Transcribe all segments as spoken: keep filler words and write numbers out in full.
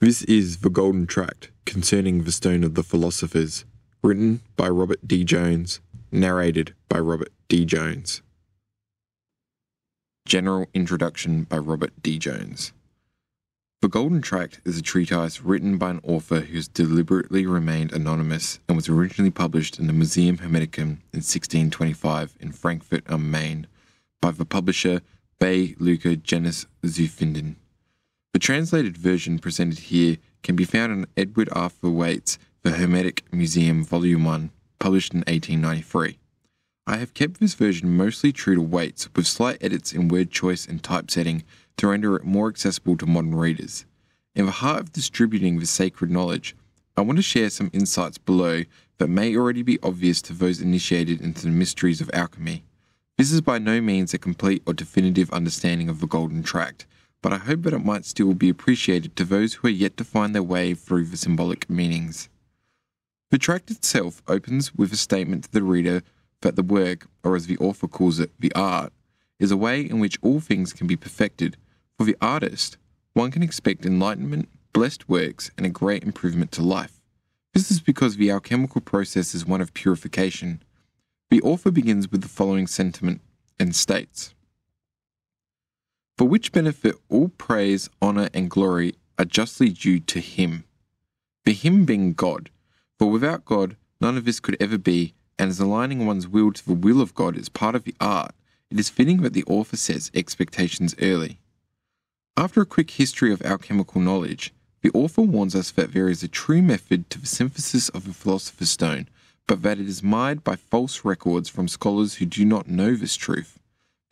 This is The Golden Tract, Concerning the Stone of the Philosophers, written by Robert D. Jones, narrated by Robert D. Jones. General Introduction by Robert D. Jones. The Golden Tract is a treatise written by an author who has deliberately remained anonymous and was originally published in the Museum Hermeticum in sixteen twenty-five in Frankfurt am Main by the publisher Bay Luca Genus Zufinden. The translated version presented here can be found in Edward Arthur Waite's The Hermetic Museum, Volume one, published in eighteen ninety-three. I have kept this version mostly true to Waite's, with slight edits in word choice and typesetting to render it more accessible to modern readers. In the heart of distributing this sacred knowledge, I want to share some insights below that may already be obvious to those initiated into the mysteries of alchemy. This is by no means a complete or definitive understanding of the Golden Tract, but I hope that it might still be appreciated to those who are yet to find their way through the symbolic meanings. The tract itself opens with a statement to the reader that the work, or as the author calls it, the art, is a way in which all things can be perfected. For the artist, one can expect enlightenment, blessed works, and a great improvement to life. This is because the alchemical process is one of purification. The author begins with the following sentiment and states, "For which benefit all praise, honour, and glory are justly due to Him." The Him being God, for without God none of this could ever be, and as aligning one's will to the will of God is part of the art, it is fitting that the author sets expectations early. After a quick history of alchemical knowledge, the author warns us that there is a true method to the synthesis of the philosopher's stone, but that it is marred by false records from scholars who do not know this truth.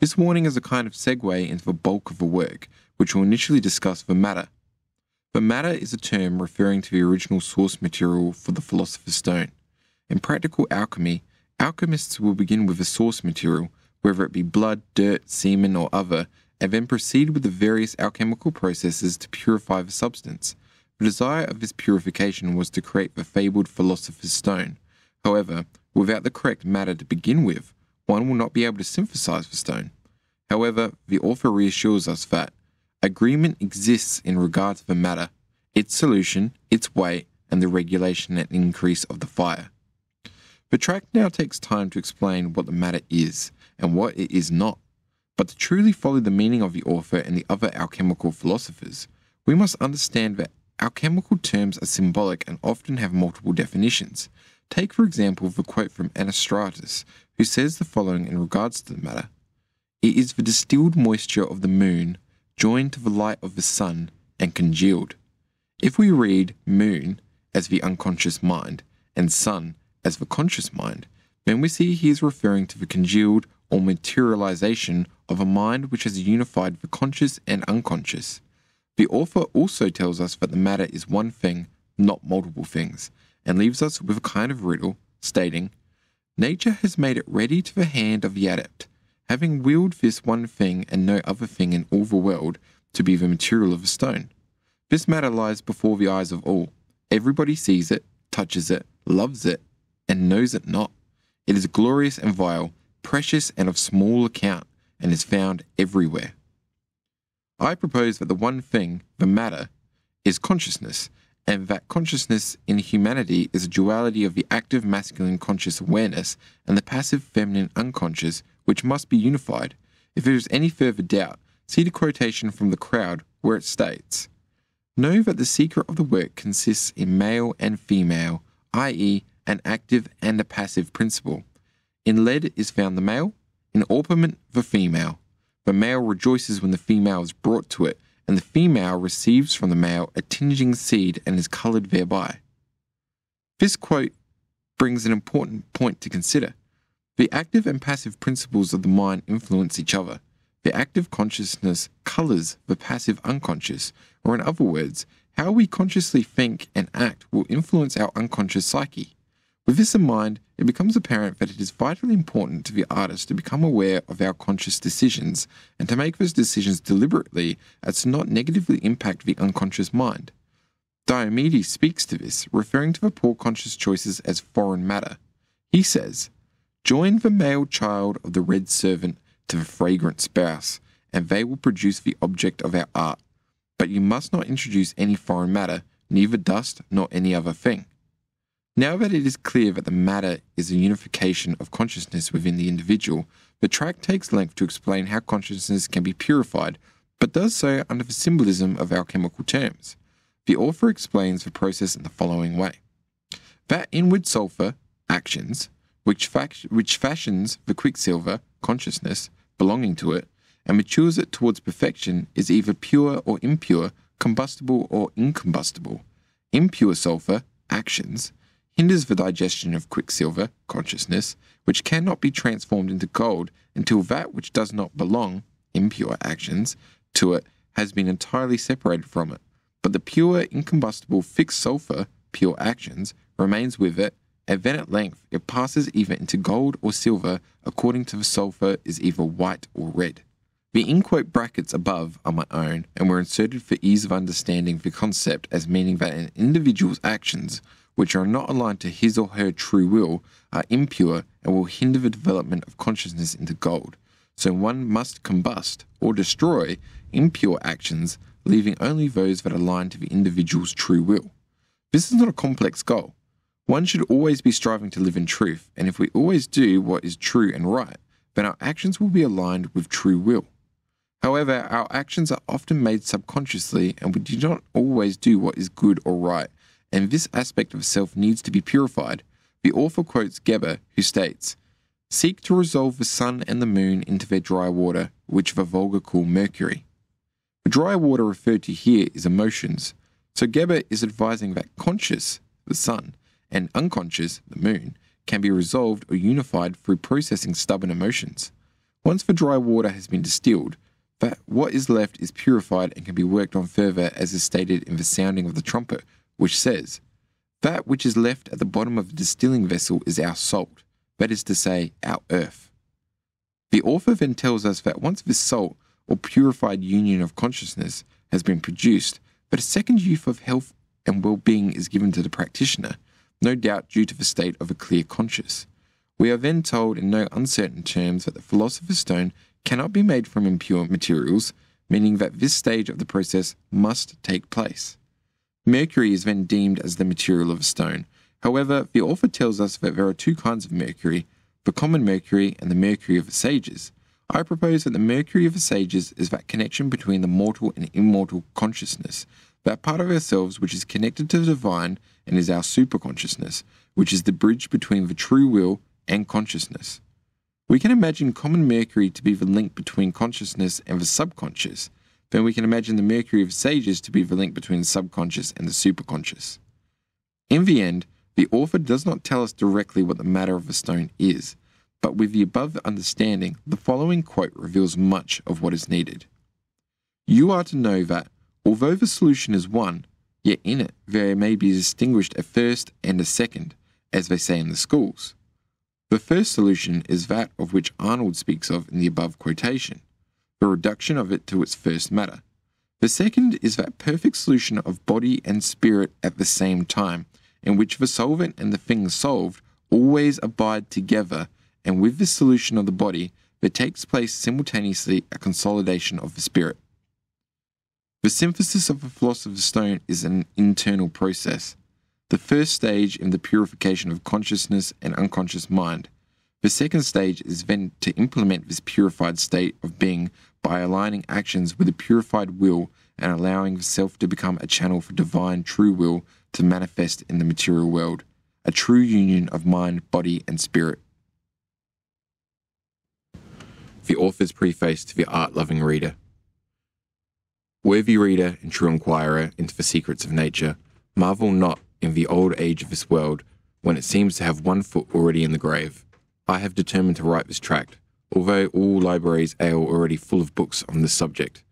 This warning is a kind of segue into the bulk of the work, which will initially discuss the matter. The matter is a term referring to the original source material for the philosopher's stone. In practical alchemy, alchemists will begin with a source material, whether it be blood, dirt, semen, or other, and then proceed with the various alchemical processes to purify the substance. The desire of this purification was to create the fabled philosopher's stone. However, without the correct matter to begin with, one will not be able to synthesize the stone. However, the author reassures us that agreement exists in regard to the matter, its solution, its weight, and the regulation and increase of the fire. The tract now takes time to explain what the matter is and what it is not. But to truly follow the meaning of the author and the other alchemical philosophers, we must understand that alchemical terms are symbolic and often have multiple definitions. Take, for example, the quote from Anastratus, who says the following in regards to the matter. "It is the distilled moisture of the moon, joined to the light of the sun, and congealed." If we read moon as the unconscious mind, and sun as the conscious mind, then we see he is referring to the congealed or materialization of a mind which has unified the conscious and unconscious. The author also tells us that the matter is one thing, not multiple things, and leaves us with a kind of riddle, stating, "Nature has made it ready to the hand of the adept, having willed this one thing and no other thing in all the world to be the material of a stone. This matter lies before the eyes of all. Everybody sees it, touches it, loves it, and knows it not. It is glorious and vile, precious and of small account, and is found everywhere." I propose that the one thing, the matter, is consciousness, and that consciousness in humanity is a duality of the active masculine conscious awareness and the passive feminine unconscious, which must be unified. If there is any further doubt, see the quotation from The Crowd, where it states, "Know that the secret of the work consists in male and female, that is, an active and a passive principle. In lead is found the male, in orpiment the female. The male rejoices when the female is brought to it, and the female receives from the male a tinging seed and is coloured thereby." This quote brings an important point to consider. The active and passive principles of the mind influence each other. The active consciousness colours the passive unconscious, or in other words, how we consciously think and act will influence our unconscious psyche. With this in mind, it becomes apparent that it is vitally important to the artist to become aware of our conscious decisions and to make those decisions deliberately as to not negatively impact the unconscious mind. Diomedes speaks to this, referring to the poor conscious choices as foreign matter. He says, "Join the male child of the red servant to the fragrant spouse, and they will produce the object of our art. but you must not introduce any foreign matter, neither dust nor any other thing. Now that it is clear that the matter is a unification of consciousness within the individual, the tract takes length to explain how consciousness can be purified, but does so under the symbolism of alchemical terms. The author explains the process in the following way. That inward sulphur, actions, which, fac- which fashions the quicksilver, consciousness, belonging to it, and matures it towards perfection, is either pure or impure, combustible or incombustible. Impure sulphur, actions, hinders the digestion of quicksilver, consciousness, which cannot be transformed into gold until that which does not belong, impure actions, to it has been entirely separated from it. But the pure, incombustible, fixed sulphur, pure actions, remains with it, and then at length it passes either into gold or silver, according to the sulphur is either white or red. The in-quote brackets above are my own, and were inserted for ease of understanding the concept as meaning that an individual's actions, which are not aligned to his or her true will, are impure and will hinder the development of consciousness into gold. So one must combust or destroy impure actions, leaving only those that align to the individual's true will. This is not a complex goal. One should always be striving to live in truth, and if we always do what is true and right, then our actions will be aligned with true will. However, our actions are often made subconsciously, and we do not always do what is good or right, and this aspect of self needs to be purified. The author quotes Geber, who states, "Seek to resolve the sun and the moon into their dry water, which the vulgar call mercury." The dry water referred to here is emotions, so Geber is advising that conscious, the sun, and unconscious, the moon, can be resolved or unified through processing stubborn emotions. Once the dry water has been distilled, that what is left is purified and can be worked on further, as is stated in the sounding of the trumpet, which says, "That which is left at the bottom of the distilling vessel is our salt," that is to say, our earth. The author then tells us that once this salt, or purified union of consciousness, has been produced, that a second youth of health and well-being is given to the practitioner, no doubt due to the state of a clear conscience. We are then told in no uncertain terms that the Philosopher's Stone cannot be made from impure materials, meaning that this stage of the process must take place. Mercury is then deemed as the material of a stone. However, the author tells us that there are two kinds of mercury, the common mercury and the mercury of the sages. I propose that the mercury of the sages is that connection between the mortal and immortal consciousness, that part of ourselves which is connected to the divine and is our superconsciousness, which is the bridge between the true will and consciousness. We can imagine common mercury to be the link between consciousness and the subconscious. Then we can imagine the mercury of sages to be the link between the subconscious and the superconscious. In the end, the author does not tell us directly what the matter of the stone is, but with the above understanding, the following quote reveals much of what is needed. "You are to know that, although the solution is one, yet in it there may be distinguished a first and a second, as they say in the schools. The first solution is that of which Arnold speaks of in the above quotation, the reduction of it to its first matter. The second is that perfect solution of body and spirit at the same time, in which the solvent and the thing solved always abide together, and with this solution of the body, there takes place simultaneously a consolidation of the spirit." The synthesis of the Philosopher's Stone is an internal process, the first stage in the purification of consciousness and unconscious mind. The second stage is then to implement this purified state of being by aligning actions with a purified will and allowing the self to become a channel for divine true will to manifest in the material world, a true union of mind, body, and spirit. The author's preface to the art-loving reader. Worthy reader and true inquirer into the secrets of nature, marvel not in the old age of this world, when it seems to have one foot already in the grave. I have determined to write this tract, although all libraries are already full of books on this subject,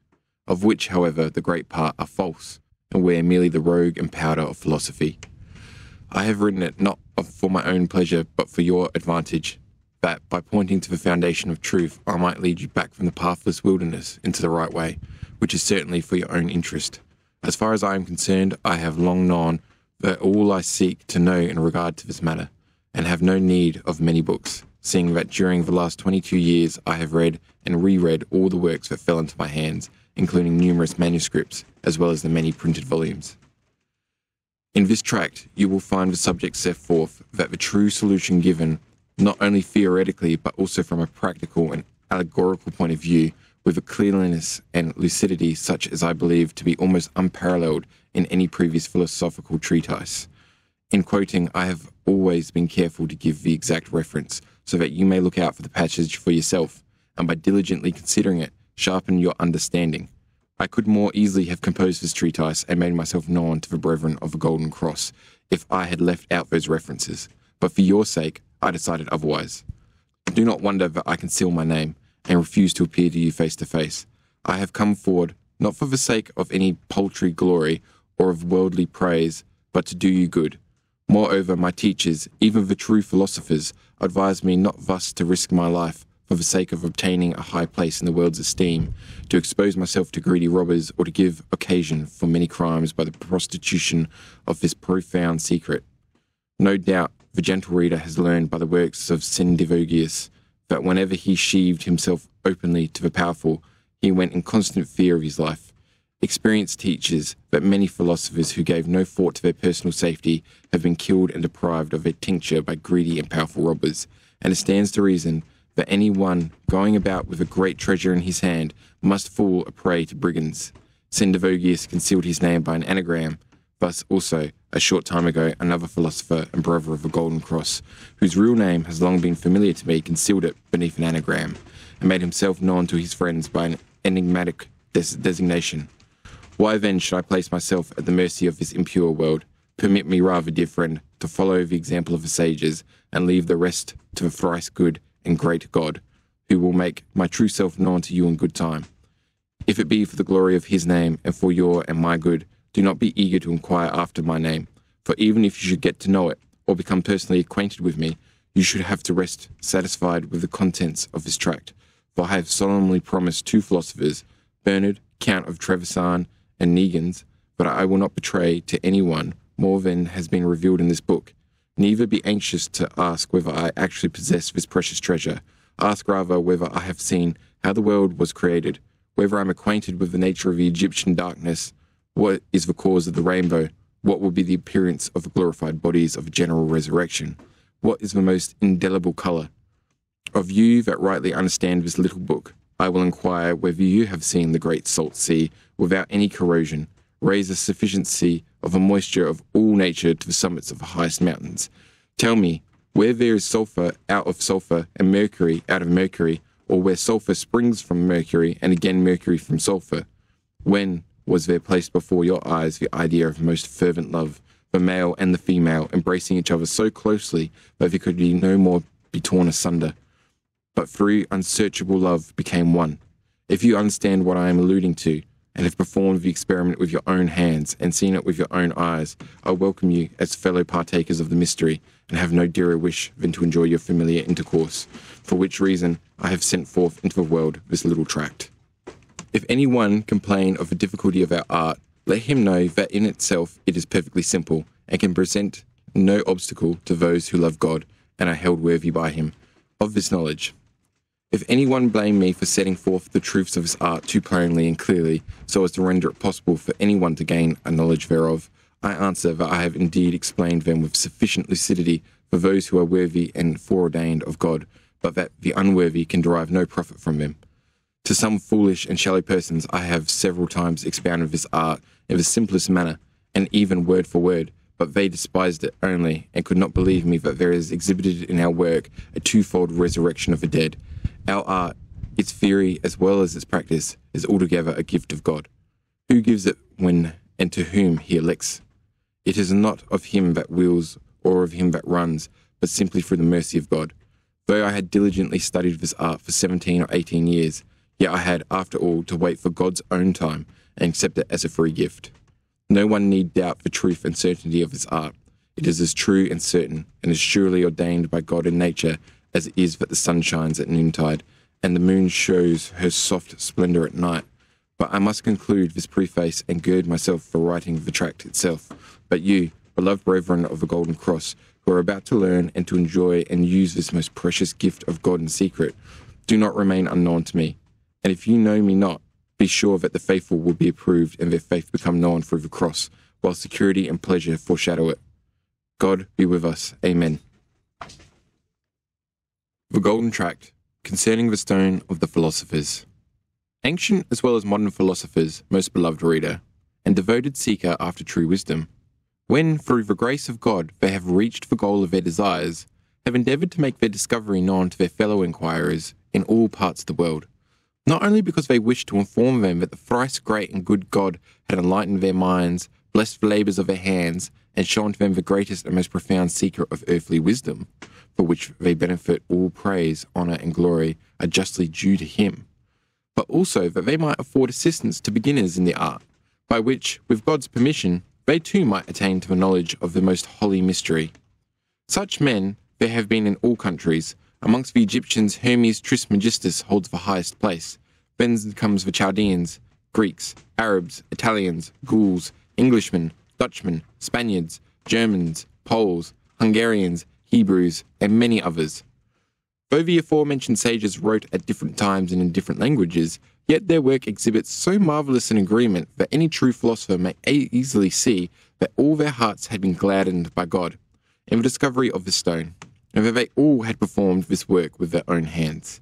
of which, however, the great part are false, and wear merely the rogue and powder of philosophy. I have written it not for my own pleasure, but for your advantage, that, by pointing to the foundation of truth, I might lead you back from the pathless wilderness into the right way, which is certainly for your own interest. As far as I am concerned, I have long known that all I seek to know in regard to this matter, and have no need of many books, seeing that during the last twenty-two years I have read and reread all the works that fell into my hands, including numerous manuscripts, as well as the many printed volumes. In this tract, you will find the subject set forth that the true solution given, not only theoretically, but also from a practical and allegorical point of view, with a clearness and lucidity such as I believe to be almost unparalleled in any previous philosophical treatise. In quoting, I have always been careful to give the exact reference, so that you may look out for the passage for yourself, and by diligently considering it, sharpen your understanding. I could more easily have composed this treatise and made myself known to the brethren of the Golden Cross, if I had left out those references, but for your sake, I decided otherwise. Do not wonder that I conceal my name, and refuse to appear to you face to face. I have come forward, not for the sake of any paltry glory, or of worldly praise, but to do you good. Moreover, my teachers, even the true philosophers, advised me not thus to risk my life, for the sake of obtaining a high place in the world's esteem, to expose myself to greedy robbers, or to give occasion for many crimes by the prostitution of this profound secret. No doubt the gentle reader has learned by the works of Sendivogius that whenever he sheathed himself openly to the powerful, he went in constant fear of his life. Experience teaches that many philosophers who gave no thought to their personal safety have been killed and deprived of their tincture by greedy and powerful robbers, and it stands to reason that any one going about with a great treasure in his hand must fall a prey to brigands. Sendivogius concealed his name by an anagram. Thus also, a short time ago, another philosopher and brother of the Golden Cross, whose real name has long been familiar to me, concealed it beneath an anagram, and made himself known to his friends by an enigmatic des- designation. Why then should I place myself at the mercy of this impure world? Permit me rather, dear friend, to follow the example of the sages, and leave the rest to the thrice good and great God, who will make my true self known to you in good time. If it be for the glory of his name, and for your and my good, do not be eager to inquire after my name, for even if you should get to know it, or become personally acquainted with me, you should have to rest satisfied with the contents of this tract, for I have solemnly promised two philosophers, Bernard, Count of Trevisan, and Nicarus, that I will not betray to any one more than has been revealed in this book. Neither be anxious to ask whether I actually possess this precious treasure. Ask rather whether I have seen how the world was created, whether I am acquainted with the nature of the Egyptian darkness, what is the cause of the rainbow? What will be the appearance of the glorified bodies of the general resurrection? What is the most indelible colour? Of you that rightly understand this little book, I will inquire whether you have seen the great salt sea without any corrosion, raise a sufficiency of a moisture of all nature to the summits of the highest mountains. Tell me, where there is sulphur out of sulphur and mercury out of mercury, or where sulphur springs from mercury and again mercury from sulphur? When was there placed before your eyes the idea of most fervent love, the male and the female embracing each other so closely that they could be no more be torn asunder, but through unsearchable love became one? If you understand what I am alluding to, and have performed the experiment with your own hands, and seen it with your own eyes, I welcome you as fellow partakers of the mystery, and have no dearer wish than to enjoy your familiar intercourse, for which reason I have sent forth into the world this little tract. If any one complain of the difficulty of our art, let him know that in itself it is perfectly simple, and can present no obstacle to those who love God, and are held worthy by him, of this knowledge. If any one blame me for setting forth the truths of this art too plainly and clearly, so as to render it possible for any one to gain a knowledge thereof, I answer that I have indeed explained them with sufficient lucidity for those who are worthy and foreordained of God, but that the unworthy can derive no profit from them. To some foolish and shallow persons I have several times expounded this art in the simplest manner, and even word for word, but they despised it only, and could not believe me that there is exhibited in our work a twofold resurrection of the dead. Our art, its theory as well as its practice, is altogether a gift of God. Who gives it when and to whom he elects? It is not of him that wills or of him that runs, but simply through the mercy of God. Though I had diligently studied this art for seventeen or eighteen years, yet I had, after all, to wait for God's own time and accept it as a free gift. No one need doubt the truth and certainty of his art. It is as true and certain, and as surely ordained by God in nature, as it is that the sun shines at noontide, and the moon shows her soft splendour at night. But I must conclude this preface and gird myself for writing the tract itself. But you, beloved brethren of the Golden Cross, who are about to learn and to enjoy and use this most precious gift of God in secret, do not remain unknown to me. And if you know me not, Be sure that the faithful will be approved and their faith become known through the cross, while security and pleasure foreshadow it. God be with us. Amen. The Golden Tract, concerning the Stone of the Philosophers. Ancient as well as modern philosophers, most beloved reader, and devoted seeker after true wisdom, when, through the grace of God, they have reached the goal of their desires, have endeavoured to make their discovery known to their fellow inquirers in all parts of the world, not only because they wished to inform them that the thrice great and good God had enlightened their minds, blessed the labours of their hands, and shown to them the greatest and most profound secret of earthly wisdom, for which they benefit all praise, honour, and glory are justly due to him, but also that they might afford assistance to beginners in the art, by which, with God's permission, they too might attain to the knowledge of the most holy mystery. Such men there have been in all countries. Amongst the Egyptians, Hermes Trismegistus holds the highest place. Then comes the Chaldeans, Greeks, Arabs, Italians, Gauls, Englishmen, Dutchmen, Spaniards, Germans, Poles, Hungarians, Hebrews, and many others. Though the aforementioned sages wrote at different times and in different languages, yet their work exhibits so marvellous an agreement that any true philosopher may easily see that all their hearts had been gladdened by God in the discovery of the stone, and that they all had performed this work with their own hands.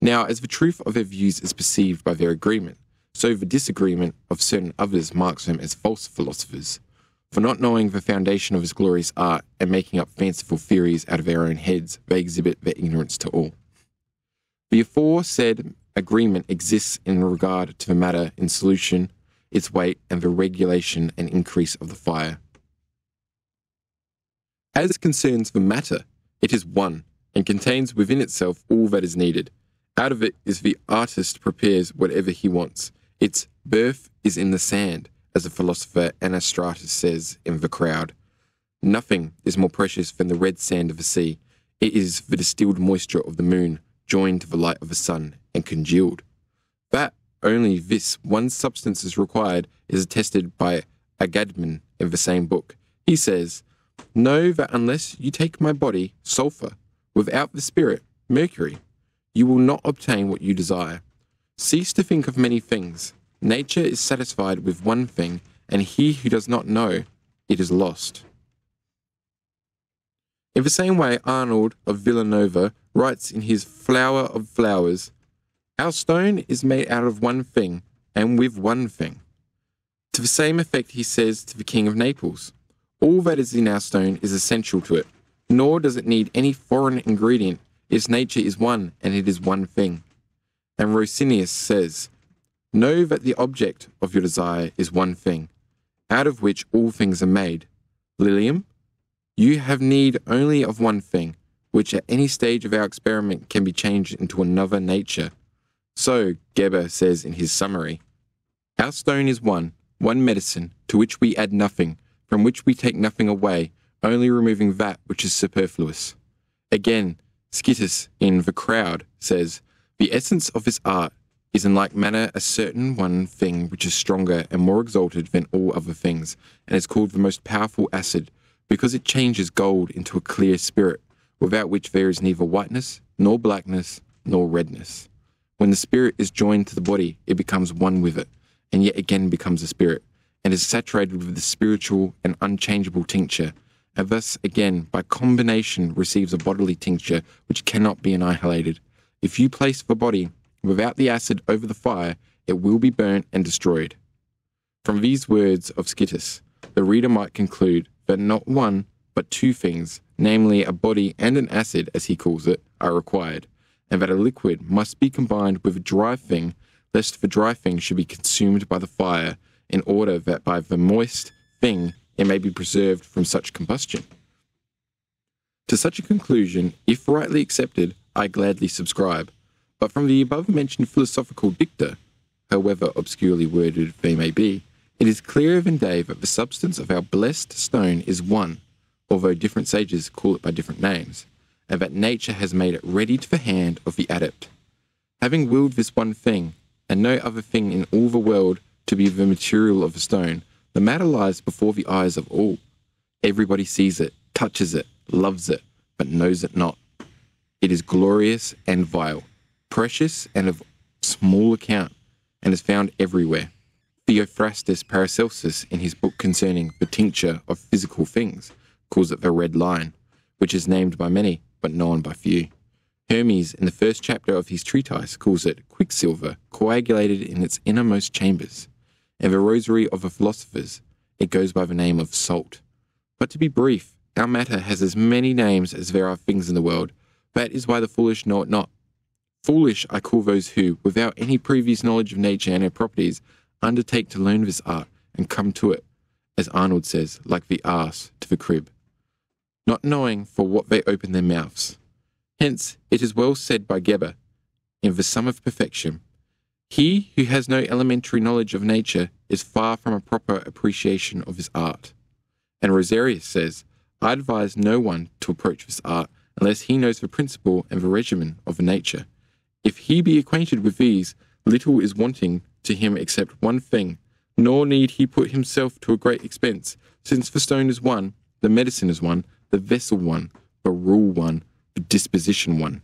Now, as the truth of their views is perceived by their agreement, so the disagreement of certain others marks them as false philosophers, for not knowing the foundation of his glorious art and making up fanciful theories out of their own heads, they exhibit their ignorance to all. The aforesaid agreement exists in regard to the matter in solution, its weight, and the regulation and increase of the fire. As concerns the matter, it is one, and contains within itself all that is needed. Out of it is the artist prepares whatever he wants. Its birth is in the sand, as the philosopher Anastratus says in The Crowd. Nothing is more precious than the red sand of the sea. It is the distilled moisture of the moon, joined to the light of the sun, and congealed. That only this one substance is required is attested by Agadmin in the same book. He says, "Know that unless you take my body, sulphur, without the spirit, mercury, you will not obtain what you desire. Cease to think of many things. Nature is satisfied with one thing, and he who does not know it is lost." In the same way, Arnold of Villanova writes in his Flower of Flowers, "Our stone is made out of one thing, and with one thing." To the same effect he says to the King of Naples, "All that is in our stone is essential to it, nor does it need any foreign ingredient. Its nature is one, and it is one thing." And Rosarius says, "Know that the object of your desire is one thing, out of which all things are made. Lilium, you have need only of one thing, which at any stage of our experiment can be changed into another nature." So, Geber says in his summary, "Our stone is one, one medicine, to which we add nothing, from which we take nothing away, only removing that which is superfluous." Again, Scitus in The Crowd says, "The essence of this art is in like manner a certain one thing which is stronger and more exalted than all other things, and is called the most powerful acid, because it changes gold into a clear spirit, without which there is neither whiteness, nor blackness, nor redness. When the spirit is joined to the body, it becomes one with it, and yet again becomes a spirit, and is saturated with the spiritual and unchangeable tincture, and thus again, by combination, receives a bodily tincture which cannot be annihilated. If you place the body without the acid over the fire, it will be burnt and destroyed." From these words of Scitus, the reader might conclude that not one, but two things, namely a body and an acid, as he calls it, are required, and that a liquid must be combined with a dry thing, lest the dry thing should be consumed by the fire, in order that by the moist thing it may be preserved from such combustion. To such a conclusion, if rightly accepted, I gladly subscribe, but from the above-mentioned philosophical dicta, however obscurely worded they may be, it is clearer than day that the substance of our blessed stone is one, although different sages call it by different names, and that nature has made it ready to the hand of the adept. Having willed this one thing, and no other thing in all the world, to be the material of a stone, the matter lies before the eyes of all. Everybody sees it, touches it, loves it, but knows it not. It is glorious and vile, precious and of small account, and is found everywhere. Theophrastus Paracelsus, in his book concerning the tincture of physical things, calls it the red line, which is named by many, but known by few. Hermes, in the first chapter of his treatise, calls it quicksilver coagulated in its innermost chambers. In the Rosary of the Philosophers, it goes by the name of salt. But to be brief, our matter has as many names as there are things in the world. That is why the foolish know it not. Foolish I call those who, without any previous knowledge of nature and her properties, undertake to learn this art and come to it, as Arnold says, like the ass to the crib, not knowing for what they open their mouths. Hence, it is well said by Geber, in The Sum of Perfection, he who has no elementary knowledge of nature is far from a proper appreciation of his art. And Rosarius says, I advise no one to approach this art unless he knows the principle and the regimen of the nature. If he be acquainted with these, little is wanting to him except one thing, nor need he put himself to a great expense, since the stone is one, the medicine is one, the vessel one, the rule one, the disposition one.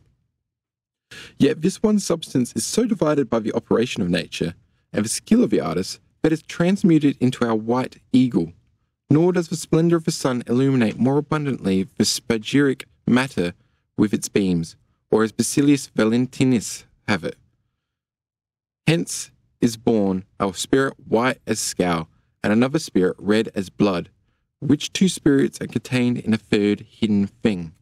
Yet this one substance is so divided by the operation of nature, and the skill of the artist, that it is transmuted into our white eagle. Nor does the splendour of the sun illuminate more abundantly the spagyric matter with its beams, or as Basilius Valentinus have it. Hence is born our spirit white as scow, and another spirit red as blood, which two spirits are contained in a third hidden thing.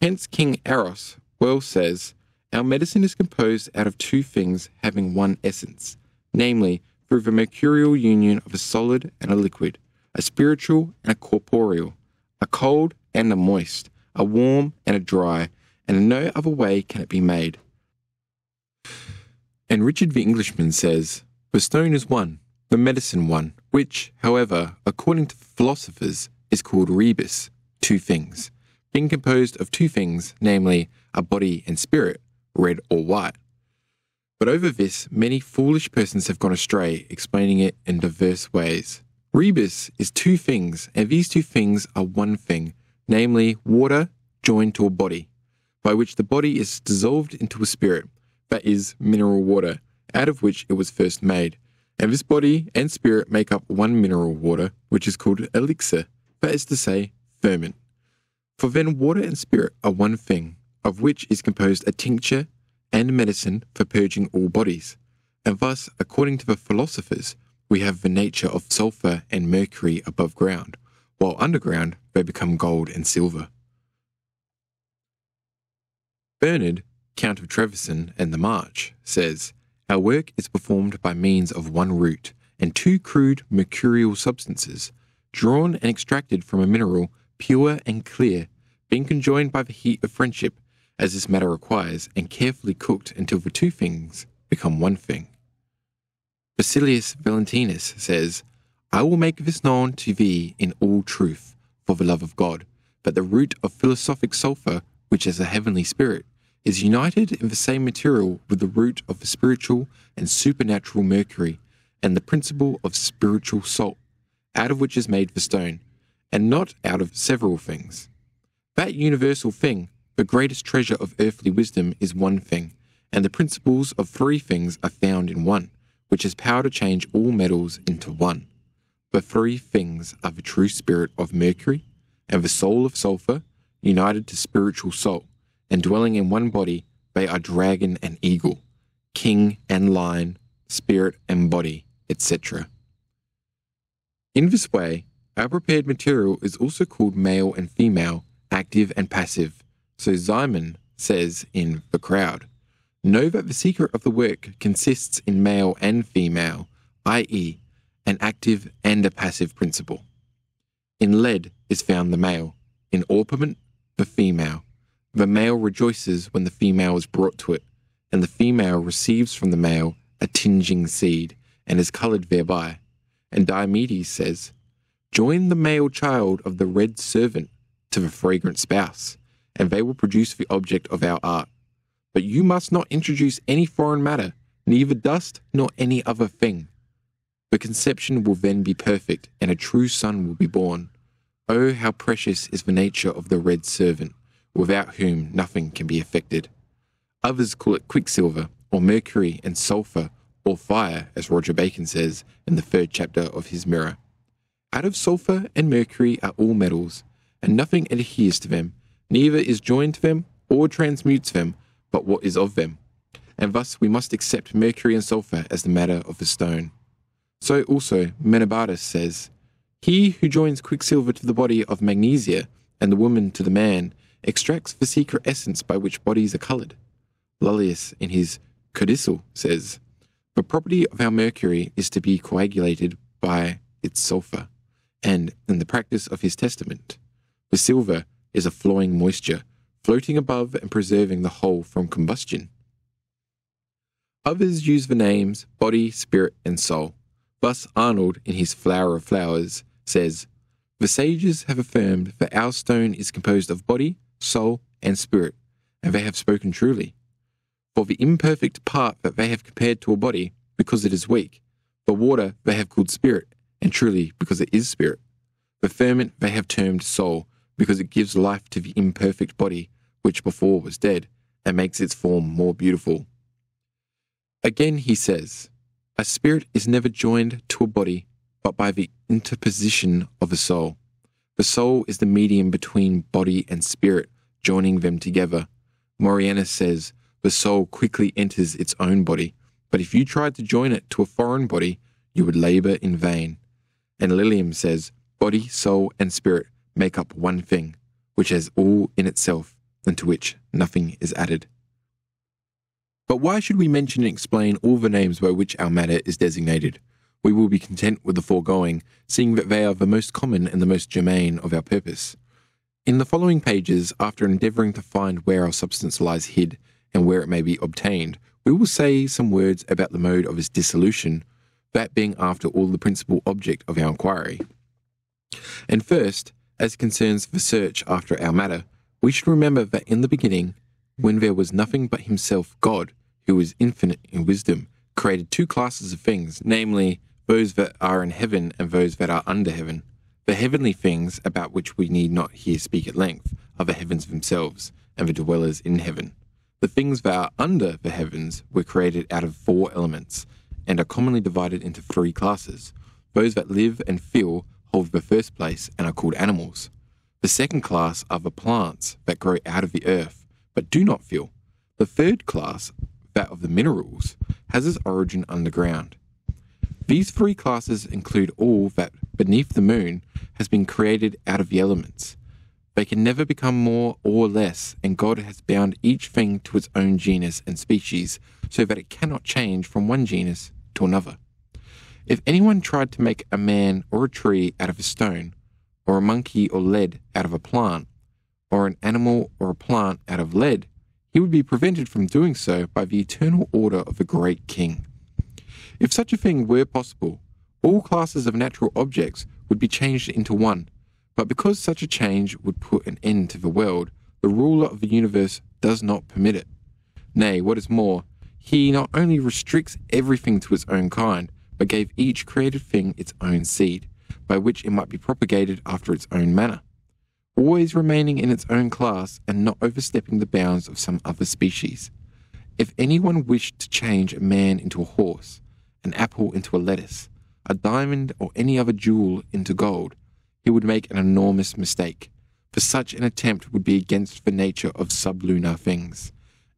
Hence King Eros well says, our medicine is composed out of two things having one essence, namely, through the mercurial union of a solid and a liquid, a spiritual and a corporeal, a cold and a moist, a warm and a dry, and in no other way can it be made. And Richard the Englishman says, the stone is one, the medicine one, which, however, according to philosophers, is called rebus, two things, being composed of two things, namely, a body and spirit, red or white. But over this, many foolish persons have gone astray, explaining it in diverse ways. Rebus is two things, and these two things are one thing, namely water joined to a body, by which the body is dissolved into a spirit, that is, mineral water, out of which it was first made. And this body and spirit make up one mineral water, which is called elixir, that is to say, ferment. For then water and spirit are one thing, of which is composed a tincture and medicine for purging all bodies. And thus, according to the philosophers, we have the nature of sulphur and mercury above ground, while underground they become gold and silver. Bernard, Count of Trevisan and the March, says, our work is performed by means of one root and two crude mercurial substances, drawn and extracted from a mineral pure and clear, being conjoined by the heat of friendship, as this matter requires, and carefully cooked until the two things become one thing. Basilius Valentinus says, I will make this known to thee in all truth, for the love of God, that the root of philosophic sulphur, which is a heavenly spirit, is united in the same material with the root of the spiritual and supernatural mercury, and the principle of spiritual salt, out of which is made the stone, and not out of several things. That universal thing, the greatest treasure of earthly wisdom, is one thing, and the principles of three things are found in one, which has power to change all metals into one. The three things are the true spirit of mercury, and the soul of sulphur, united to spiritual salt, and dwelling in one body, they are dragon and eagle, king and lion, spirit and body, et cetera. In this way, our prepared material is also called male and female, active and passive. So Simon says in The Crowd, know that the secret of the work consists in male and female, that is, an active and a passive principle. In lead is found the male, in orpiment the female. The male rejoices when the female is brought to it, and the female receives from the male a tinging seed, and is coloured thereby. And Diomedes says, join the male child of the red servant to the fragrant spouse, and they will produce the object of our art. But you must not introduce any foreign matter, neither dust nor any other thing. The conception will then be perfect, and a true son will be born. Oh, how precious is the nature of the red servant, without whom nothing can be effected. Others call it quicksilver, or mercury and sulphur, or fire, as Roger Bacon says in the third chapter of his Mirror. Out of sulphur and mercury are all metals, and nothing adheres to them, neither is joined to them or transmutes them, but what is of them. And thus we must accept mercury and sulphur as the matter of the stone. So also Menabardus says, "He who joins quicksilver to the body of Magnesia, and the woman to the man, extracts the secret essence by which bodies are coloured." Lullius, in his Codicil, says, "The property of our mercury is to be coagulated by its sulphur," and in the practice of his testament, "The silver is a flowing moisture, floating above and preserving the whole from combustion." Others use the names body, spirit, and soul. Thus Arnold, in his Flower of Flowers, says, "The sages have affirmed that our stone is composed of body, soul, and spirit, and they have spoken truly. For the imperfect part that they have compared to a body, because it is weak; the water they have called spirit, and truly because it is spirit; the ferment they have termed soul, because it gives life to the imperfect body, which before was dead, and makes its form more beautiful." Again he says, "A spirit is never joined to a body, but by the interposition of a soul. The soul is the medium between body and spirit, joining them together." Morianus says, "The soul quickly enters its own body, but if you tried to join it to a foreign body, you would labour in vain." And Lilliam says, "Body, soul, and spirit make up one thing, which has all in itself, and to which nothing is added." But why should we mention and explain all the names by which our matter is designated? We will be content with the foregoing, seeing that they are the most common and the most germane of our purpose. In the following pages, after endeavouring to find where our substance lies hid, and where it may be obtained, we will say some words about the mode of its dissolution, that being after all the principal object of our inquiry. And first, as concerns the search after our matter, we should remember that in the beginning, when there was nothing but himself God, who is infinite in wisdom, created two classes of things, namely, those that are in heaven and those that are under heaven. The heavenly things, about which we need not here speak at length, are the heavens themselves, and the dwellers in heaven. The things that are under the heavens were created out of four elements, and are commonly divided into three classes. Those that live and feel hold the first place and are called animals. The second class are the plants that grow out of the earth, but do not feel. The third class, that of the minerals, has its origin underground. These three classes include all that, beneath the moon, has been created out of the elements. They can never become more or less, and God has bound each thing to its own genus and species, so that it cannot change from one genus to another. If anyone tried to make a man or a tree out of a stone, or a monkey or lead out of a plant, or an animal or a plant out of lead, he would be prevented from doing so by the eternal order of the great king. If such a thing were possible, all classes of natural objects would be changed into one. But because such a change would put an end to the world, the ruler of the universe does not permit it. Nay, what is more, he not only restricts everything to its own kind, but gave each created thing its own seed, by which it might be propagated after its own manner, always remaining in its own class and not overstepping the bounds of some other species. If anyone wished to change a man into a horse, an apple into a lettuce, a diamond or any other jewel into gold, he would make an enormous mistake, for such an attempt would be against the nature of sublunar things.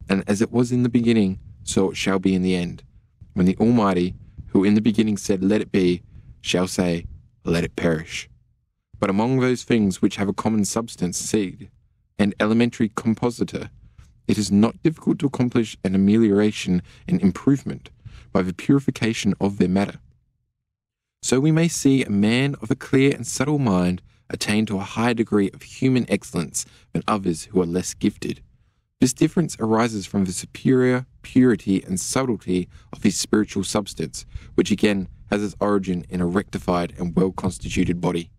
And as it was in the beginning, so it shall be in the end, when the Almighty, who in the beginning said, "Let it be," shall say, "Let it perish." But among those things which have a common substance, seed, and elementary compositor, it is not difficult to accomplish an amelioration and improvement by the purification of their matter. So we may see a man of a clear and subtle mind attain to a higher degree of human excellence than others who are less gifted. This difference arises from the superior purity and subtlety of his spiritual substance, which again has its origin in a rectified and well-constituted body.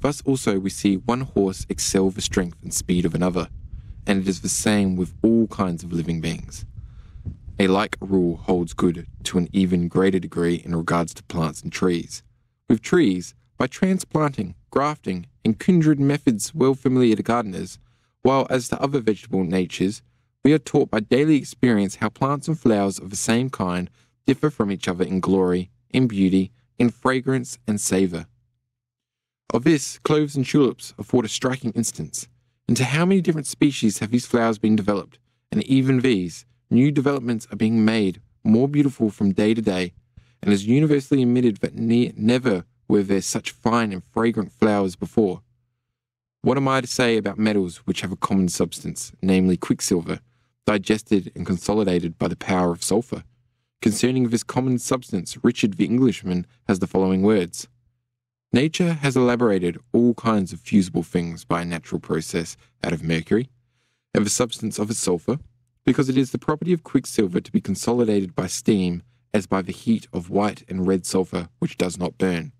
Thus also we see one horse excel the strength and speed of another, and it is the same with all kinds of living beings. A like rule holds good to an even greater degree in regards to plants and trees. With trees, by transplanting, grafting, and kindred methods well familiar to gardeners, while as to other vegetable natures, we are taught by daily experience how plants and flowers of the same kind differ from each other in glory, in beauty, in fragrance and savour. Of this, cloves and tulips afford a striking instance. Into how many different species have these flowers been developed, and even these, new developments are being made more beautiful from day to day, and it is universally admitted that ne never were there such fine and fragrant flowers before. What am I to say about metals which have a common substance, namely quicksilver, digested and consolidated by the power of sulphur? Concerning this common substance, Richard the Englishman has the following words. Nature has elaborated all kinds of fusible things by a natural process out of mercury, and the substance of its sulphur, because it is the property of quicksilver to be consolidated by steam, as by the heat of white and red sulphur which does not burn.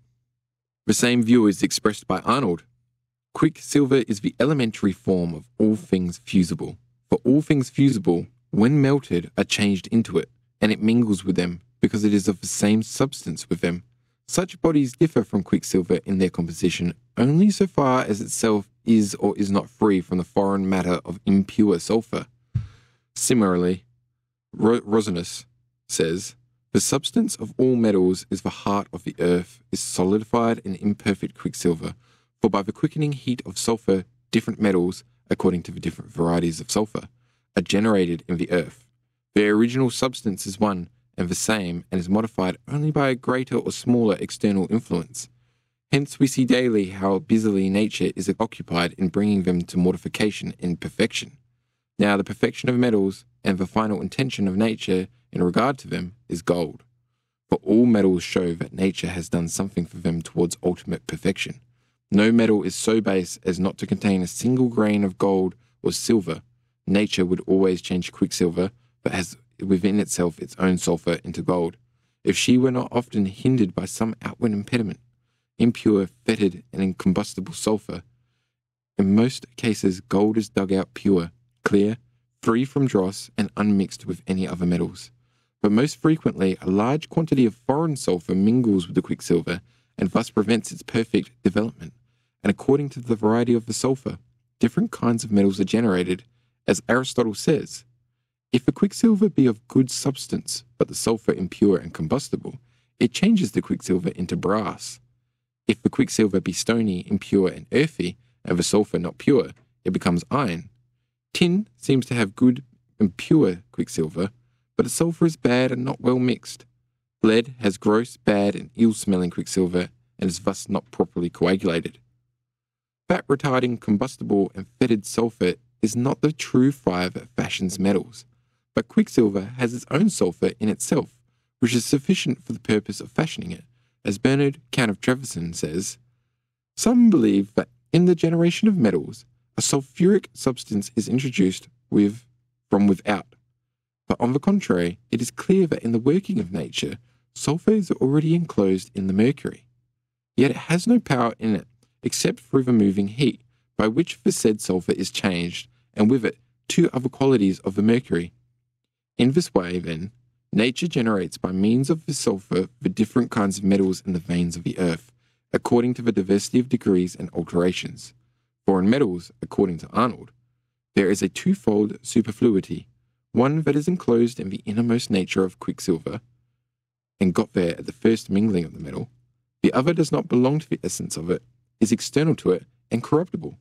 The same view is expressed by Arnold. Quicksilver is the elementary form of all things fusible, for all things fusible, when melted, are changed into it, and it mingles with them, because it is of the same substance with them. Such bodies differ from quicksilver in their composition only so far as itself is or is not free from the foreign matter of impure sulphur. Similarly, Ro Rosinus says, the substance of all metals is the heart of the earth, is solidified in imperfect quicksilver, for by the quickening heat of sulphur, different metals, according to the different varieties of sulphur, are generated in the earth. Their original substance is one and the same, and is modified only by a greater or smaller external influence. Hence we see daily how busily nature is occupied in bringing them to mortification and perfection. Now the perfection of metals, and the final intention of nature in regard to them, is gold. For all metals show that nature has done something for them towards ultimate perfection. No metal is so base as not to contain a single grain of gold or silver. Nature would always change quicksilver, but has within itself its own sulphur into gold, if she were not often hindered by some outward impediment. Impure, fetid, and incombustible sulphur, in most cases gold is dug out pure, clear, free from dross, and unmixed with any other metals. But most frequently a large quantity of foreign sulphur mingles with the quicksilver, and thus prevents its perfect development. And according to the variety of the sulphur, different kinds of metals are generated, as Aristotle says, if the quicksilver be of good substance, but the sulphur impure and combustible, it changes the quicksilver into brass. If the quicksilver be stony, impure, and earthy, and the sulphur not pure, it becomes iron. Tin seems to have good and pure quicksilver, but its sulphur is bad and not well mixed. Lead has gross, bad, and ill-smelling quicksilver, and is thus not properly coagulated. Fat retarding, combustible, and fetid sulphur is not the true fire that fashions metals. But quicksilver has its own sulphur in itself, which is sufficient for the purpose of fashioning it, as Bernard, Count of Trevisan, says, some believe that in the generation of metals, a sulphuric substance is introduced with, from without. But on the contrary, it is clear that in the working of nature, sulphur is already enclosed in the mercury. Yet it has no power in it, except through the moving heat, by which the said sulphur is changed, and with it two other qualities of the mercury. In this way, then, nature generates by means of the sulphur the different kinds of metals in the veins of the earth, according to the diversity of degrees and alterations. For in metals, according to Arnold, there is a twofold superfluity, one that is enclosed in the innermost nature of quicksilver, and got there at the first mingling of the metal, the other does not belong to the essence of it, is external to it, and corruptible.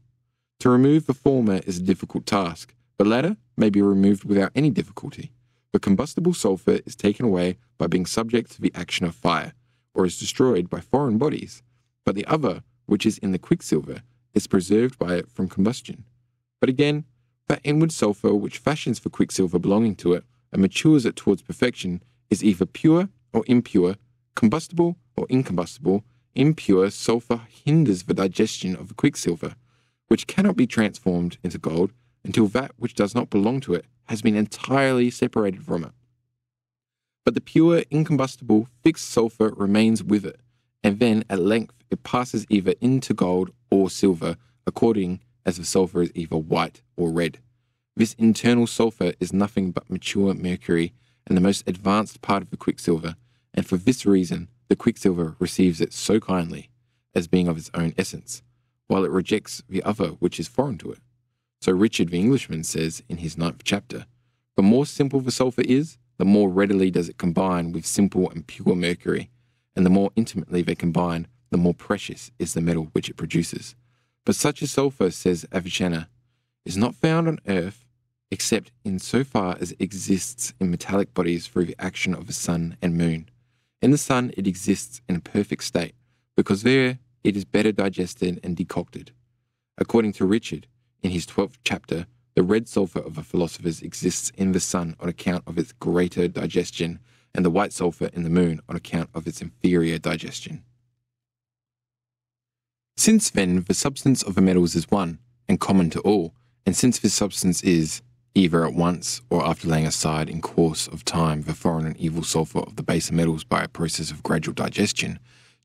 To remove the former is a difficult task, the latter may be removed without any difficulty. The combustible sulphur is taken away by being subject to the action of fire, or is destroyed by foreign bodies, but the other, which is in the quicksilver, is preserved by it from combustion. But again, that inward sulphur which fashions the quicksilver belonging to it, and matures it towards perfection, is either pure or impure, combustible or incombustible. Impure sulphur hinders the digestion of the quicksilver, which cannot be transformed into gold, until that which does not belong to it has been entirely separated from it. But the pure, incombustible, fixed sulphur remains with it, and then at length it passes either into gold or silver, according as the sulphur is either white or red. This internal sulphur is nothing but mature mercury, and the most advanced part of the quicksilver, and for this reason the quicksilver receives it so kindly, as being of its own essence, while it rejects the other which is foreign to it. So Richard the Englishman says in his ninth chapter, the more simple the sulphur is, the more readily does it combine with simple and pure mercury, and the more intimately they combine, the more precious is the metal which it produces. But such a sulphur, says Avicenna, is not found on earth except in so far as it exists in metallic bodies through the action of the sun and moon. In the sun it exists in a perfect state, because there it is better digested and decocted. According to Richard, in his twelfth chapter, the red sulphur of the philosophers exists in the sun on account of its greater digestion, and the white sulphur in the moon on account of its inferior digestion. Since then, the substance of the metals is one, and common to all, and since this substance is, either at once or after laying aside in course of time the foreign and evil sulphur of the baser metals by a process of gradual digestion,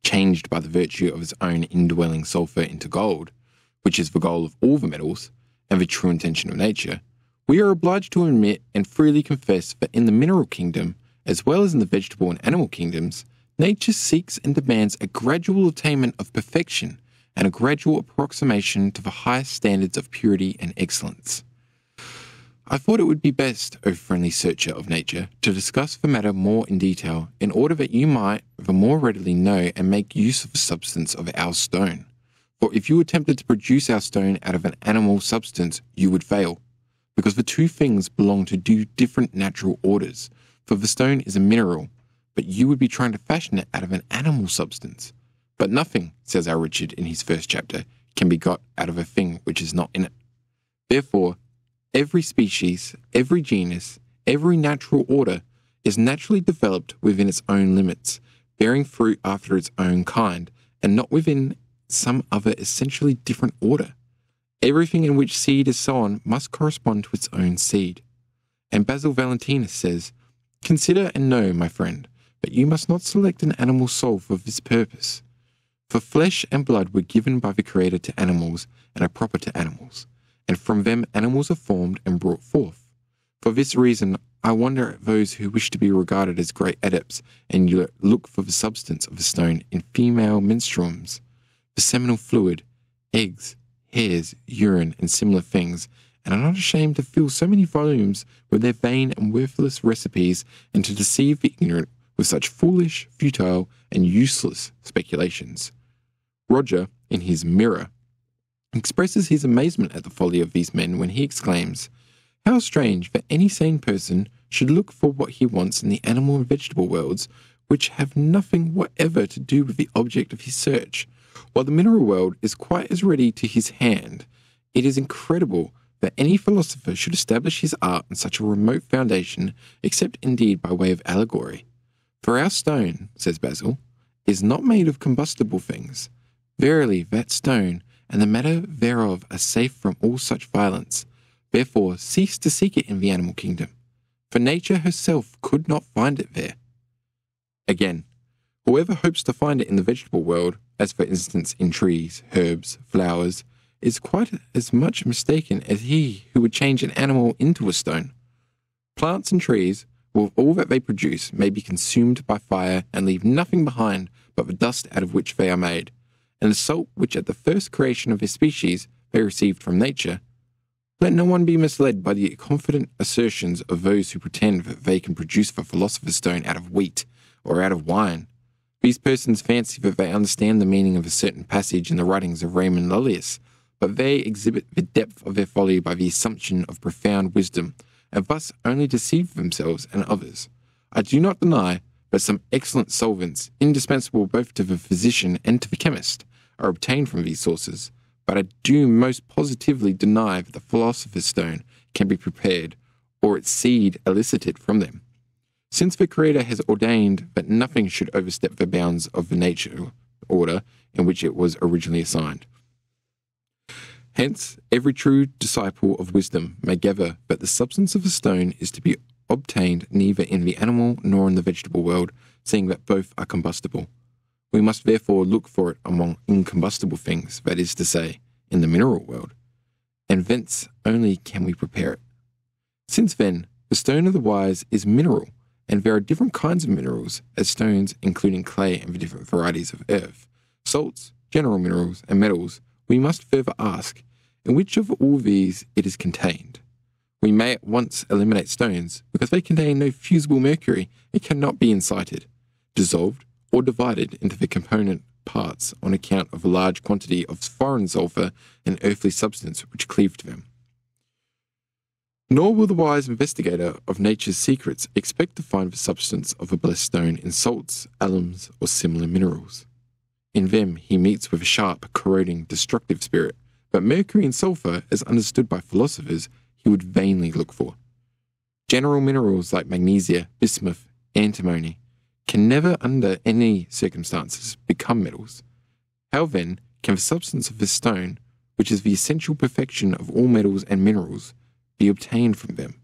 changed by the virtue of its own indwelling sulphur into gold, which is the goal of all the metals, and the true intention of nature, we are obliged to admit and freely confess that in the mineral kingdom, as well as in the vegetable and animal kingdoms, nature seeks and demands a gradual attainment of perfection and a gradual approximation to the highest standards of purity and excellence. I thought it would be best, O friendly searcher of nature, to discuss the matter more in detail, in order that you might the more readily know and make use of the substance of our stone. For if you attempted to produce our stone out of an animal substance, you would fail, because the two things belong to two different natural orders. For the stone is a mineral, but you would be trying to fashion it out of an animal substance. But nothing, says our Richard in his first chapter, can be got out of a thing which is not in it. Therefore, every species, every genus, every natural order is naturally developed within its own limits, bearing fruit after its own kind, and not within some other essentially different order. Everything in which seed is sown must correspond to its own seed. And Basil Valentinus says, "Consider and know, my friend, that you must not select an animal soul for this purpose. For flesh and blood were given by the Creator to animals and are proper to animals, and from them animals are formed and brought forth. For this reason I wonder at those who wish to be regarded as great adepts and look for the substance of the stone in female menstruums, the seminal fluid, eggs, hairs, urine, and similar things, and are not ashamed to fill so many volumes with their vain and worthless recipes, and to deceive the ignorant with such foolish, futile, and useless speculations." Roger, in his Mirror, expresses his amazement at the folly of these men when he exclaims, "How strange that any sane person should look for what he wants in the animal and vegetable worlds, which have nothing whatever to do with the object of his search, while the mineral world is quite as ready to his hand. It is incredible that any philosopher should establish his art on such a remote foundation, except indeed by way of allegory. For our stone," says Basil, "is not made of combustible things. Verily that stone and the matter thereof are safe from all such violence. Therefore cease to seek it in the animal kingdom, for nature herself could not find it there." Again, whoever hopes to find it in the vegetable world, as for instance in trees, herbs, flowers, is quite as much mistaken as he who would change an animal into a stone. Plants and trees, with all that they produce, may be consumed by fire and leave nothing behind but the dust out of which they are made, and the salt which at the first creation of their species they received from nature. Let no one be misled by the confident assertions of those who pretend that they can produce the philosopher's stone out of wheat or out of wine. These persons fancy that they understand the meaning of a certain passage in the writings of Raymond Lullius, but they exhibit the depth of their folly by the assumption of profound wisdom, and thus only deceive themselves and others. I do not deny but some excellent solvents, indispensable both to the physician and to the chemist, are obtained from these sources, but I do most positively deny that the philosopher's stone can be prepared, or its seed elicited from them. Since the Creator has ordained that nothing should overstep the bounds of the nature order in which it was originally assigned, hence, every true disciple of wisdom may gather that the substance of a stone is to be obtained neither in the animal nor in the vegetable world, seeing that both are combustible. We must therefore look for it among incombustible things, that is to say, in the mineral world, and thence only can we prepare it. Since then, the stone of the wise is mineral, and there are different kinds of minerals, as stones, including clay and the different varieties of earth, salts, general minerals, and metals. We must further ask, in which of all these it is contained? We may at once eliminate stones because they contain no fusible mercury and cannot be incited, dissolved, or divided into their component parts on account of a large quantity of foreign sulphur and earthly substance which cleave to them. Nor will the wise investigator of nature's secrets expect to find the substance of a blessed stone in salts, alums, or similar minerals. In them he meets with a sharp, corroding, destructive spirit, but mercury and sulphur, as understood by philosophers, he would vainly look for. General minerals like magnesia, bismuth, antimony, can never under any circumstances become metals. How then can the substance of this stone, which is the essential perfection of all metals and minerals, be obtained from them?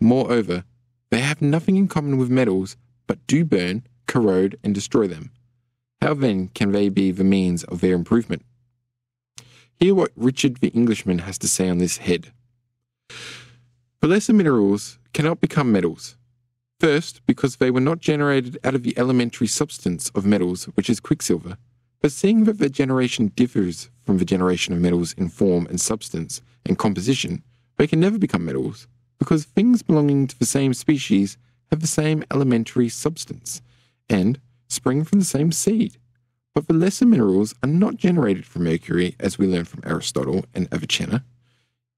Moreover, they have nothing in common with metals, but do burn, corrode, and destroy them. How then can they be the means of their improvement? Hear what Richard the Englishman has to say on this head. The lesser minerals cannot become metals. First, because they were not generated out of the elementary substance of metals, which is quicksilver. But seeing that their generation differs from the generation of metals in form and substance and composition, they can never become metals, because things belonging to the same species have the same elementary substance, and spring from the same seed. But the lesser minerals are not generated from mercury, as we learn from Aristotle and Avicenna.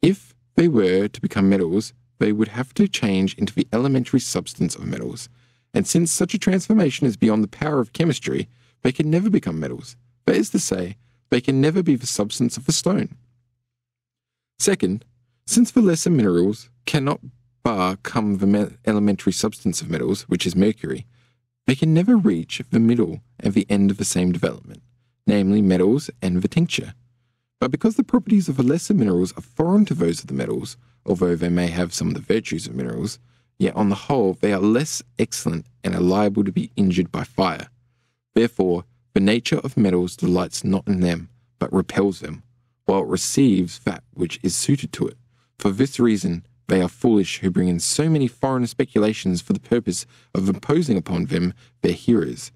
If they were to become metals, they would have to change into the elementary substance of metals, and since such a transformation is beyond the power of chemistry, they can never become metals, that is to say, they can never be the substance of a stone. Second, since the lesser minerals cannot become the elementary substance of metals, which is mercury, they can never reach the middle and the end of the same development, namely metals and the tincture. But because the properties of the lesser minerals are foreign to those of the metals, although they may have some of the virtues of minerals, yet on the whole they are less excellent and are liable to be injured by fire. Therefore, the nature of metals delights not in them, but repels them, while it receives that which is suited to it. For this reason, they are foolish who bring in so many foreign speculations for the purpose of imposing upon them their hearers.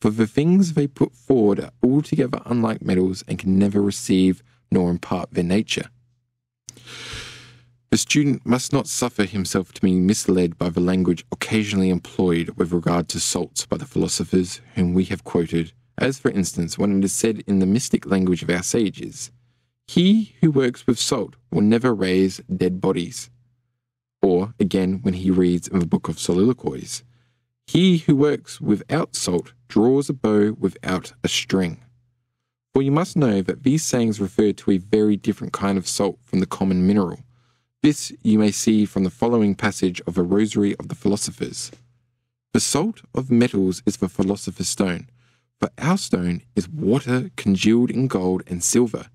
For the things they put forward are altogether unlike metals and can never receive nor impart their nature. The student must not suffer himself to be misled by the language occasionally employed with regard to salts by the philosophers whom we have quoted, as for instance when it is said in the mystic language of our sages, "He who works with salt will never raise dead bodies." Or, again, when he reads in the Book of Soliloquies, "He who works without salt draws a bow without a string." For you must know that these sayings refer to a very different kind of salt from the common mineral. This you may see from the following passage of a Rosary of the Philosophers. "The salt of metals is the philosopher's stone, but our stone is water congealed in gold and silver.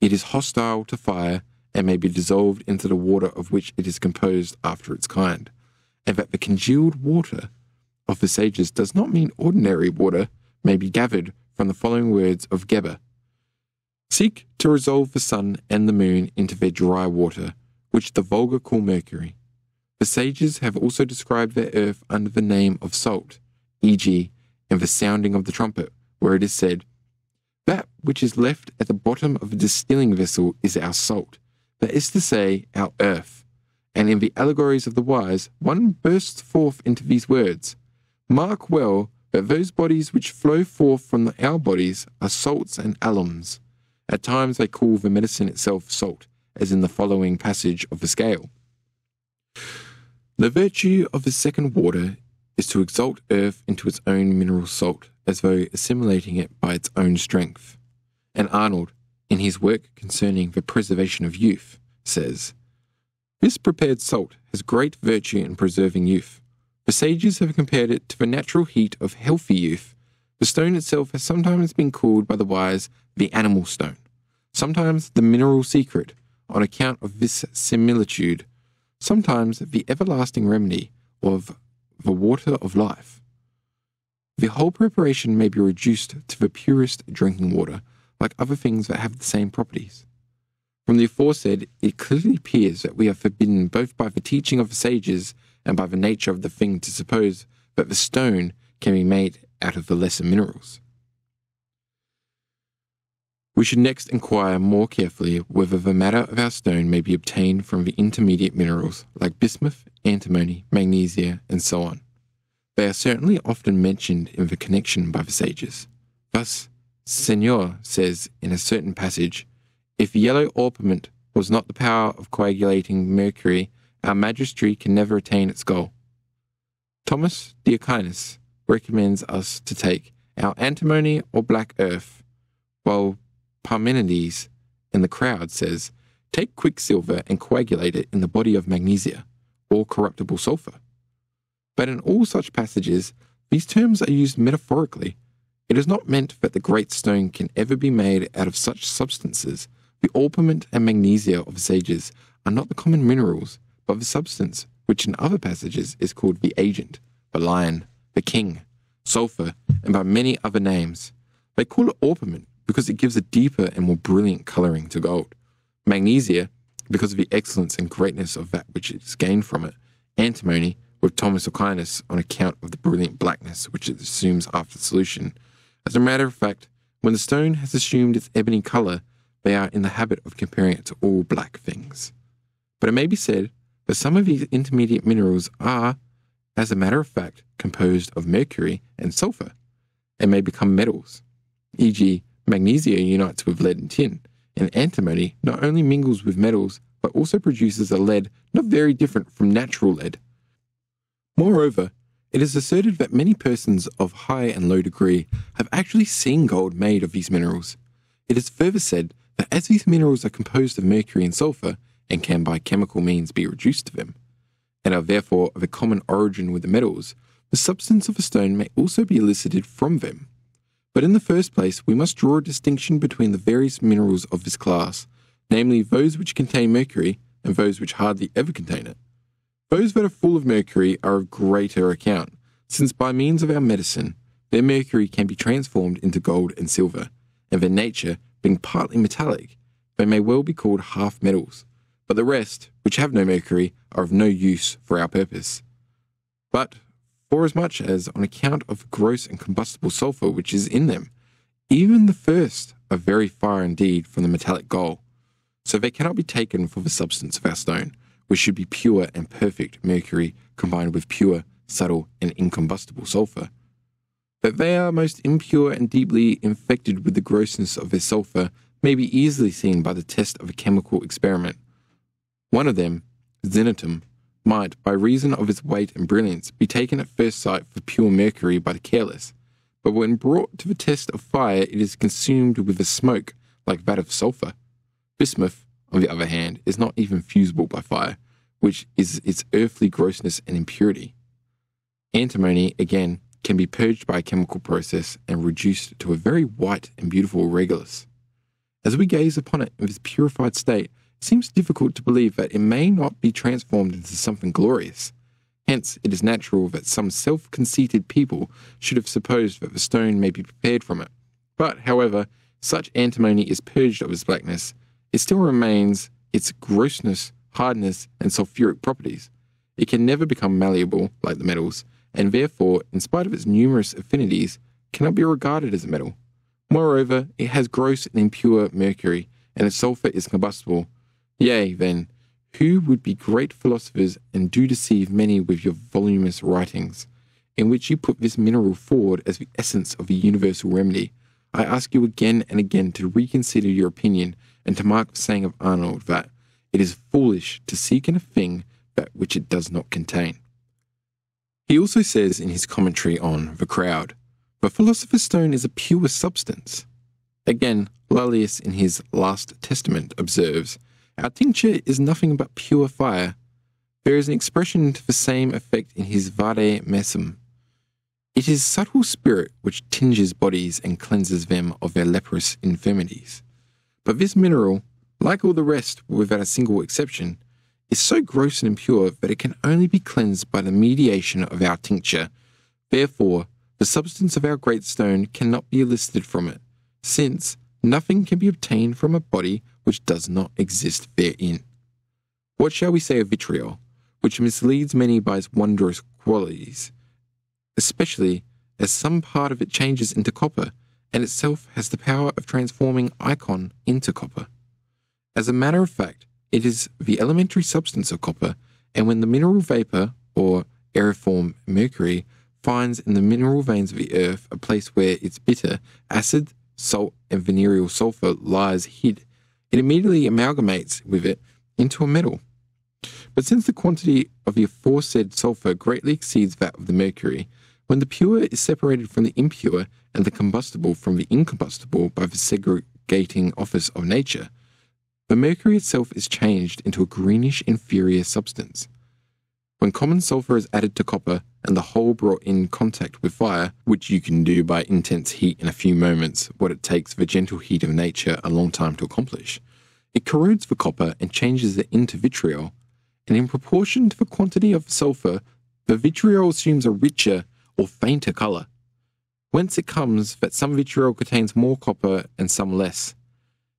It is hostile to fire and may be dissolved into the water of which it is composed after its kind, and that the congealed water of the sages does not mean ordinary water may be gathered from the following words of Geber. 'Seek to resolve the sun and the moon into their dry water, which the vulgar call mercury.' The sages have also described their earth under the name of salt, for example in the sounding of the trumpet, where it is said, 'That which is left at the bottom of a distilling vessel is our salt,' that is to say, our earth. And in the allegories of the wise, one bursts forth into these words, 'Mark well that those bodies which flow forth from our bodies are salts and alums.' At times they call the medicine itself salt, as in the following passage of the scale. 'The virtue of the second water is to exalt earth into its own mineral salt, as though assimilating it by its own strength.' And Arnold, in his work concerning the preservation of youth, says, 'This prepared salt has great virtue in preserving youth. The sages have compared it to the natural heat of healthy youth. The stone itself has sometimes been called by the wise the animal stone, sometimes the mineral secret, on account of this similitude, sometimes the everlasting remedy of the water of life. The whole preparation may be reduced to the purest drinking water, like other things that have the same properties. From the aforesaid, it clearly appears that we are forbidden both by the teaching of the sages and by the nature of the thing to suppose that the stone can be made out of the lesser minerals." We should next inquire more carefully whether the matter of our stone may be obtained from the intermediate minerals like bismuth, antimony, magnesia, and so on. They are certainly often mentioned in the connection by the sages. Thus, Senior says in a certain passage, "If yellow orpiment was not the power of coagulating mercury, our magistry can never attain its goal." Thomas Aquinas recommends us to take our antimony or black earth, while Parmenides in the crowd says, "Take quicksilver and coagulate it in the body of magnesia, or corruptible sulfur." But in all such passages, these terms are used metaphorically. It is not meant that the great stone can ever be made out of such substances. The orpiment and magnesia of the sages are not the common minerals, but the substance, which in other passages is called the agent, the lion, the king, sulphur, and by many other names. They call it orpiment because it gives a deeper and more brilliant colouring to gold, magnesia because of the excellence and greatness of that which is gained from it, antimony with Thomas Aquinas on account of the brilliant blackness which it assumes after solution. As a matter of fact, when the stone has assumed its ebony colour, they are in the habit of comparing it to all black things. But it may be said that some of these intermediate minerals are, as a matter of fact, composed of mercury and sulfur, and may become metals. for example, magnesia unites with lead and tin, and antimony not only mingles with metals, but also produces a lead not very different from natural lead. Moreover, it is asserted that many persons of high and low degree have actually seen gold made of these minerals. It is further said that as these minerals are composed of mercury and sulfur, and can by chemical means be reduced to them, and are therefore of a common origin with the metals, the substance of a stone may also be elicited from them. But in the first place, we must draw a distinction between the various minerals of this class, namely those which contain mercury and those which hardly ever contain it. Those that are full of mercury are of greater account, since by means of our medicine, their mercury can be transformed into gold and silver, and their nature, being partly metallic, they may well be called half metals. But the rest, which have no mercury, are of no use for our purpose. But, forasmuch as, on account of the gross and combustible sulphur which is in them, even the first are very far indeed from the metallic goal, so they cannot be taken for the substance of our stone, which should be pure and perfect mercury combined with pure, subtle, and incombustible sulphur. That they are most impure and deeply infected with the grossness of their sulphur may be easily seen by the test of a chemical experiment. One of them, xenitum, might, by reason of its weight and brilliance, be taken at first sight for pure mercury by the careless, but when brought to the test of fire it is consumed with a smoke like that of sulphur. Bismuth, on the other hand, is not even fusible by fire, which is its earthly grossness and impurity. Antimony, again, can be purged by a chemical process and reduced to a very white and beautiful regulus. As we gaze upon it in its purified state, it seems difficult to believe that it may not be transformed into something glorious. Hence, it is natural that some self-conceited people should have supposed that the stone may be prepared from it. But, however, such antimony is purged of its blackness, it still remains its grossness, hardness, and sulfuric properties. It can never become malleable like the metals, and therefore, in spite of its numerous affinities, cannot be regarded as a metal. Moreover, it has gross and impure mercury, and its sulfur is combustible. Yea, then, who would be great philosophers and do deceive many with your voluminous writings, in which you put this mineral forward as the essence of a universal remedy? I ask you again and again to reconsider your opinion, and to mark the saying of Arnold that it is foolish to seek in a thing that which it does not contain. He also says in his commentary on The Crowd, the philosopher's stone is a pure substance. Again, Lullius in his Last Testament observes, our tincture is nothing but pure fire. There is an expression to the same effect in his Vade Messum. It is subtle spirit which tinges bodies and cleanses them of their leprous infirmities. But this mineral, like all the rest without a single exception, is so gross and impure that it can only be cleansed by the mediation of our tincture. Therefore, the substance of our great stone cannot be elicited from it, since nothing can be obtained from a body which does not exist therein. What shall we say of vitriol, which misleads many by its wondrous qualities, especially as some part of it changes into copper, and itself has the power of transforming iron into copper. As a matter of fact, it is the elementary substance of copper, and when the mineral vapor, or aeriform mercury, finds in the mineral veins of the earth a place where its bitter, acid, salt, and venereal sulfur lies hid, it immediately amalgamates with it into a metal. But since the quantity of the aforesaid sulfur greatly exceeds that of the mercury, when the pure is separated from the impure and the combustible from the incombustible by the segregating office of nature, the mercury itself is changed into a greenish inferior substance. When common sulfur is added to copper and the whole brought in contact with fire, which you can do by intense heat in a few moments, what it takes the gentle heat of nature a long time to accomplish, it corrodes the copper and changes it into vitriol, and in proportion to the quantity of sulfur, the vitriol assumes a richer or fainter colour. Whence it comes that some vitriol contains more copper and some less.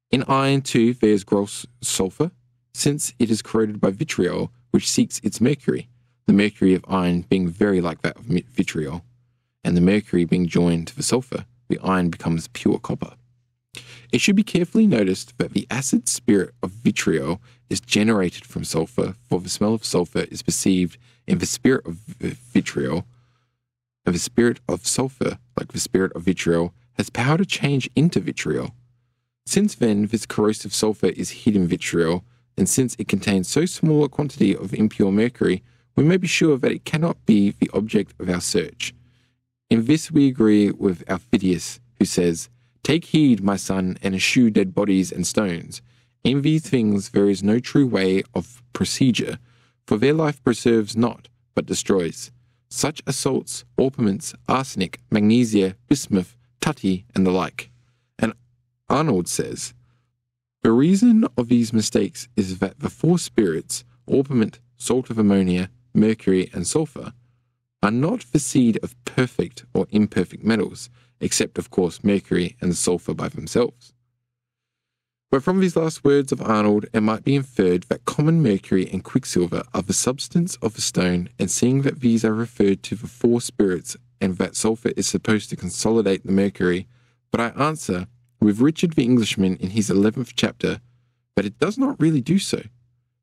In iron too there is gross sulphur, since it is corroded by vitriol, which seeks its mercury, the mercury of iron being very like that of vitriol, and the mercury being joined to the sulphur, the iron becomes pure copper. It should be carefully noticed that the acid spirit of vitriol is generated from sulphur, for the smell of sulphur is perceived in the spirit of vitriol, and the spirit of sulphur, like the spirit of vitriol, has power to change into vitriol. Since then, this corrosive sulphur is hid in vitriol, and since it contains so small a quantity of impure mercury, we may be sure that it cannot be the object of our search. In this we agree with Aphidius, who says, "Take heed, my son, and eschew dead bodies and stones. In these things there is no true way of procedure, for their life preserves not, but destroys. Such are salts, orpiments, arsenic, magnesia, bismuth, tutty, and the like." And Arnold says, "The reason of these mistakes is that the four spirits, orpiment, salt of ammonia, mercury, and sulphur, are not the seed of perfect or imperfect metals, except, of course, mercury and sulphur by themselves." But from these last words of Arnold, it might be inferred that common mercury and quicksilver are the substance of a stone, and seeing that these are referred to the four spirits and that sulphur is supposed to consolidate the mercury, but I answer, with Richard the Englishman in his eleventh chapter, that it does not really do so.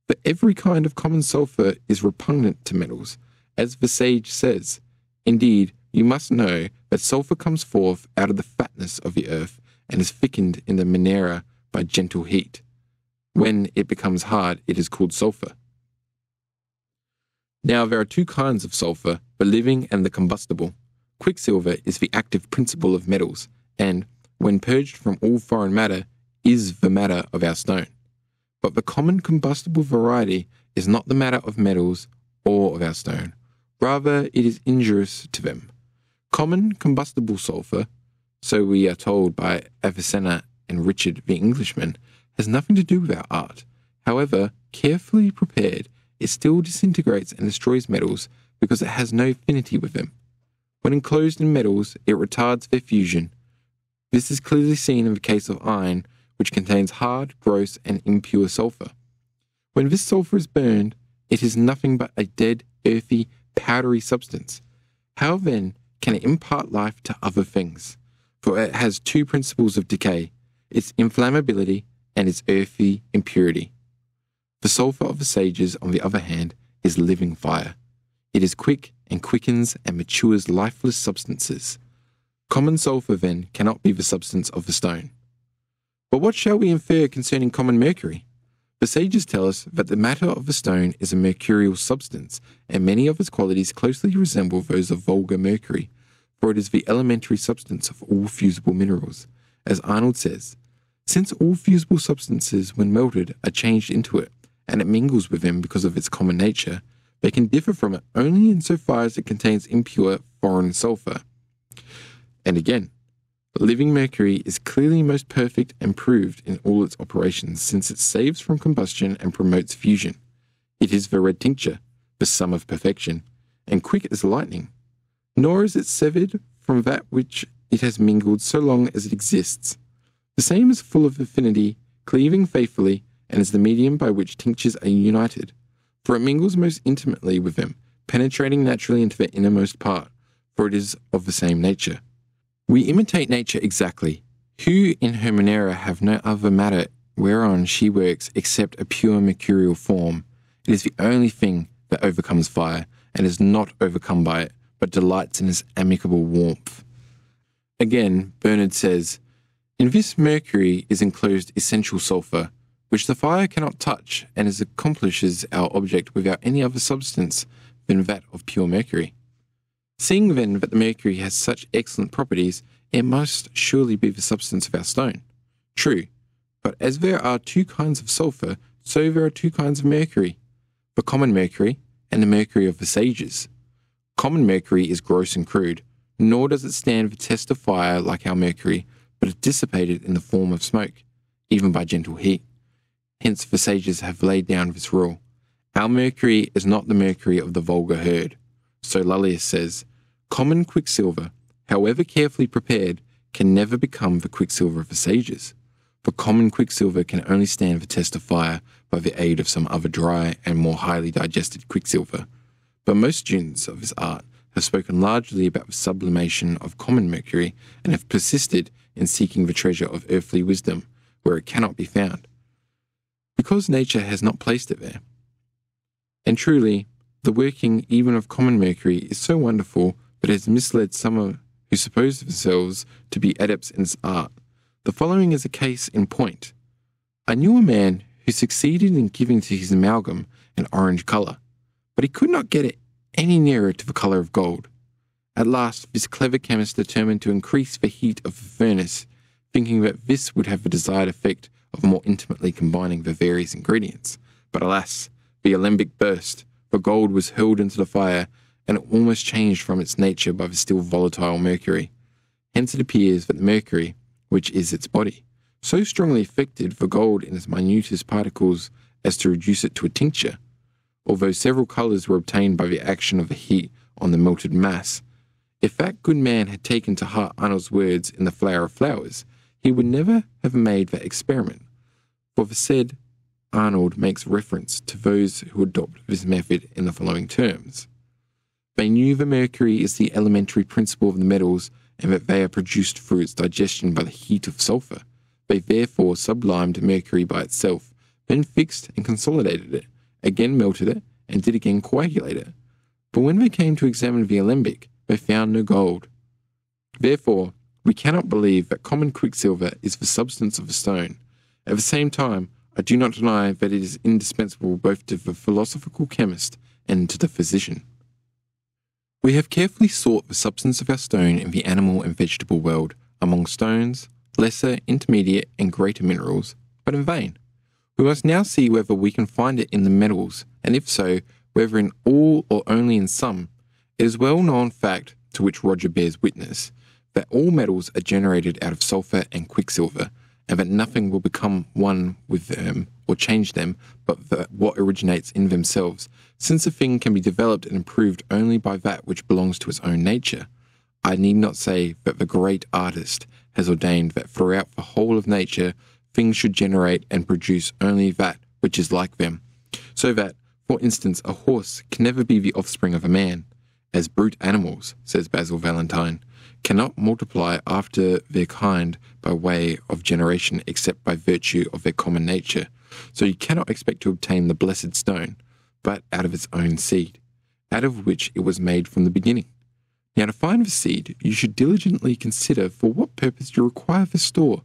For every kind of common sulphur is repugnant to metals, as the sage says. Indeed, you must know that sulphur comes forth out of the fatness of the earth and is thickened in the minera by gentle heat. When it becomes hard, it is called sulphur. Now there are two kinds of sulphur, the living and the combustible. Quicksilver is the active principle of metals, and, when purged from all foreign matter, is the matter of our stone. But the common combustible variety is not the matter of metals or of our stone. Rather, it is injurious to them. Common combustible sulphur, so we are told by Avicenna and Richard the Englishman, has nothing to do with our art. However, carefully prepared, it still disintegrates and destroys metals because it has no affinity with them. When enclosed in metals, it retards their fusion. This is clearly seen in the case of iron, which contains hard, gross, and impure sulphur. When this sulphur is burned, it is nothing but a dead, earthy, powdery substance. How then can it impart life to other things? For it has two principles of decay, its inflammability and its earthy impurity. The sulphur of the sages, on the other hand, is living fire. It is quick and quickens and matures lifeless substances. Common sulphur, then, cannot be the substance of the stone. But what shall we infer concerning common mercury? The sages tell us that the matter of the stone is a mercurial substance, and many of its qualities closely resemble those of vulgar mercury, for it is the elementary substance of all fusible minerals. As Arnold says, "Since all fusible substances, when melted, are changed into it, and it mingles with them because of its common nature, they can differ from it only in so far as it contains impure foreign sulphur." And again, living mercury is clearly most perfect and proved in all its operations, since it saves from combustion and promotes fusion. It is the red tincture, the sum of perfection, and quick as lightning. Nor is it severed from that which it has mingled so long as it exists. The same is full of affinity, cleaving faithfully, and is the medium by which tinctures are united, for it mingles most intimately with them, penetrating naturally into their innermost part, for it is of the same nature. We imitate nature exactly, who in her Monera have no other matter whereon she works except a pure mercurial form. It is the only thing that overcomes fire, and is not overcome by it, but delights in its amicable warmth. Again, Bernard says, in this mercury is enclosed essential sulphur, which the fire cannot touch, and is accomplishes our object without any other substance than that of pure mercury. Seeing then that the mercury has such excellent properties, it must surely be the substance of our stone. True, but as there are two kinds of sulphur, so there are two kinds of mercury, the common mercury and the mercury of the sages. Common mercury is gross and crude, nor does it stand the test of fire like our mercury, but is dissipated in the form of smoke, even by gentle heat. Hence the sages have laid down this rule. Our mercury is not the mercury of the vulgar herd. So Lullius says, common quicksilver, however carefully prepared, can never become the quicksilver of the sages. For common quicksilver can only stand the test of fire by the aid of some other dry and more highly digested quicksilver. But most students of this art have spoken largely about the sublimation of common mercury, and have persisted in seeking the treasure of earthly wisdom, where it cannot be found, because nature has not placed it there. And truly, the working even of common mercury is so wonderful that it has misled some who suppose themselves to be adepts in its art. The following is a case in point. I knew a man who succeeded in giving to his amalgam an orange colour, but he could not get it any nearer to the colour of gold. At last this clever chemist determined to increase the heat of the furnace, thinking that this would have the desired effect of more intimately combining the various ingredients. But alas, the alembic burst, the gold was hurled into the fire, and it almost changed from its nature by the still volatile mercury. Hence it appears that the mercury, which is its body, so strongly affected the gold in its minutest particles as to reduce it to a tincture. Although several colours were obtained by the action of the heat on the melted mass, if that good man had taken to heart Arnold's words in The Flower of Flowers, he would never have made that experiment, for the said Arnold makes reference to those who adopt this method in the following terms. They knew the mercury is the elementary principle of the metals, and that they are produced through its digestion by the heat of sulphur. They therefore sublimed mercury by itself, then fixed and consolidated it, again melted it, and did again coagulate it. But when they came to examine the alembic, they found no gold. Therefore, we cannot believe that common quicksilver is the substance of a stone. At the same time, I do not deny that it is indispensable both to the philosophical chemist and to the physician. We have carefully sought the substance of our stone in the animal and vegetable world, among stones, lesser, intermediate, and greater minerals, but in vain. We must now see whether we can find it in the metals, and if so, whether in all or only in some. It is a well-known fact, to which Roger bears witness, that all metals are generated out of sulphur and quicksilver, and that nothing will become one with them or change them but the, what originates in themselves, since a thing can be developed and improved only by that which belongs to its own nature. I need not say that the great artist has ordained that throughout the whole of nature things should generate and produce only that which is like them, so that, for instance, a horse can never be the offspring of a man, as brute animals, says Basil Valentine, cannot multiply after their kind by way of generation except by virtue of their common nature. So you cannot expect to obtain the blessed stone, but out of its own seed, out of which it was made from the beginning. Now to find the seed, you should diligently consider for what purpose you require the store.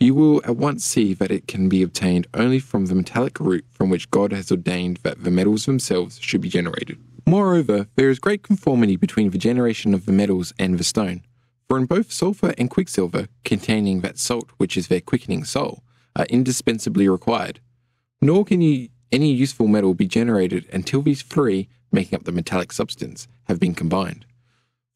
You will at once see that it can be obtained only from the metallic root from which God has ordained that the metals themselves should be generated. Moreover, there is great conformity between the generation of the metals and the stone, for in both sulphur and quicksilver, containing that salt which is their quickening soul, are indispensably required. Nor can you, any useful metal be generated until these three, making up the metallic substance, have been combined.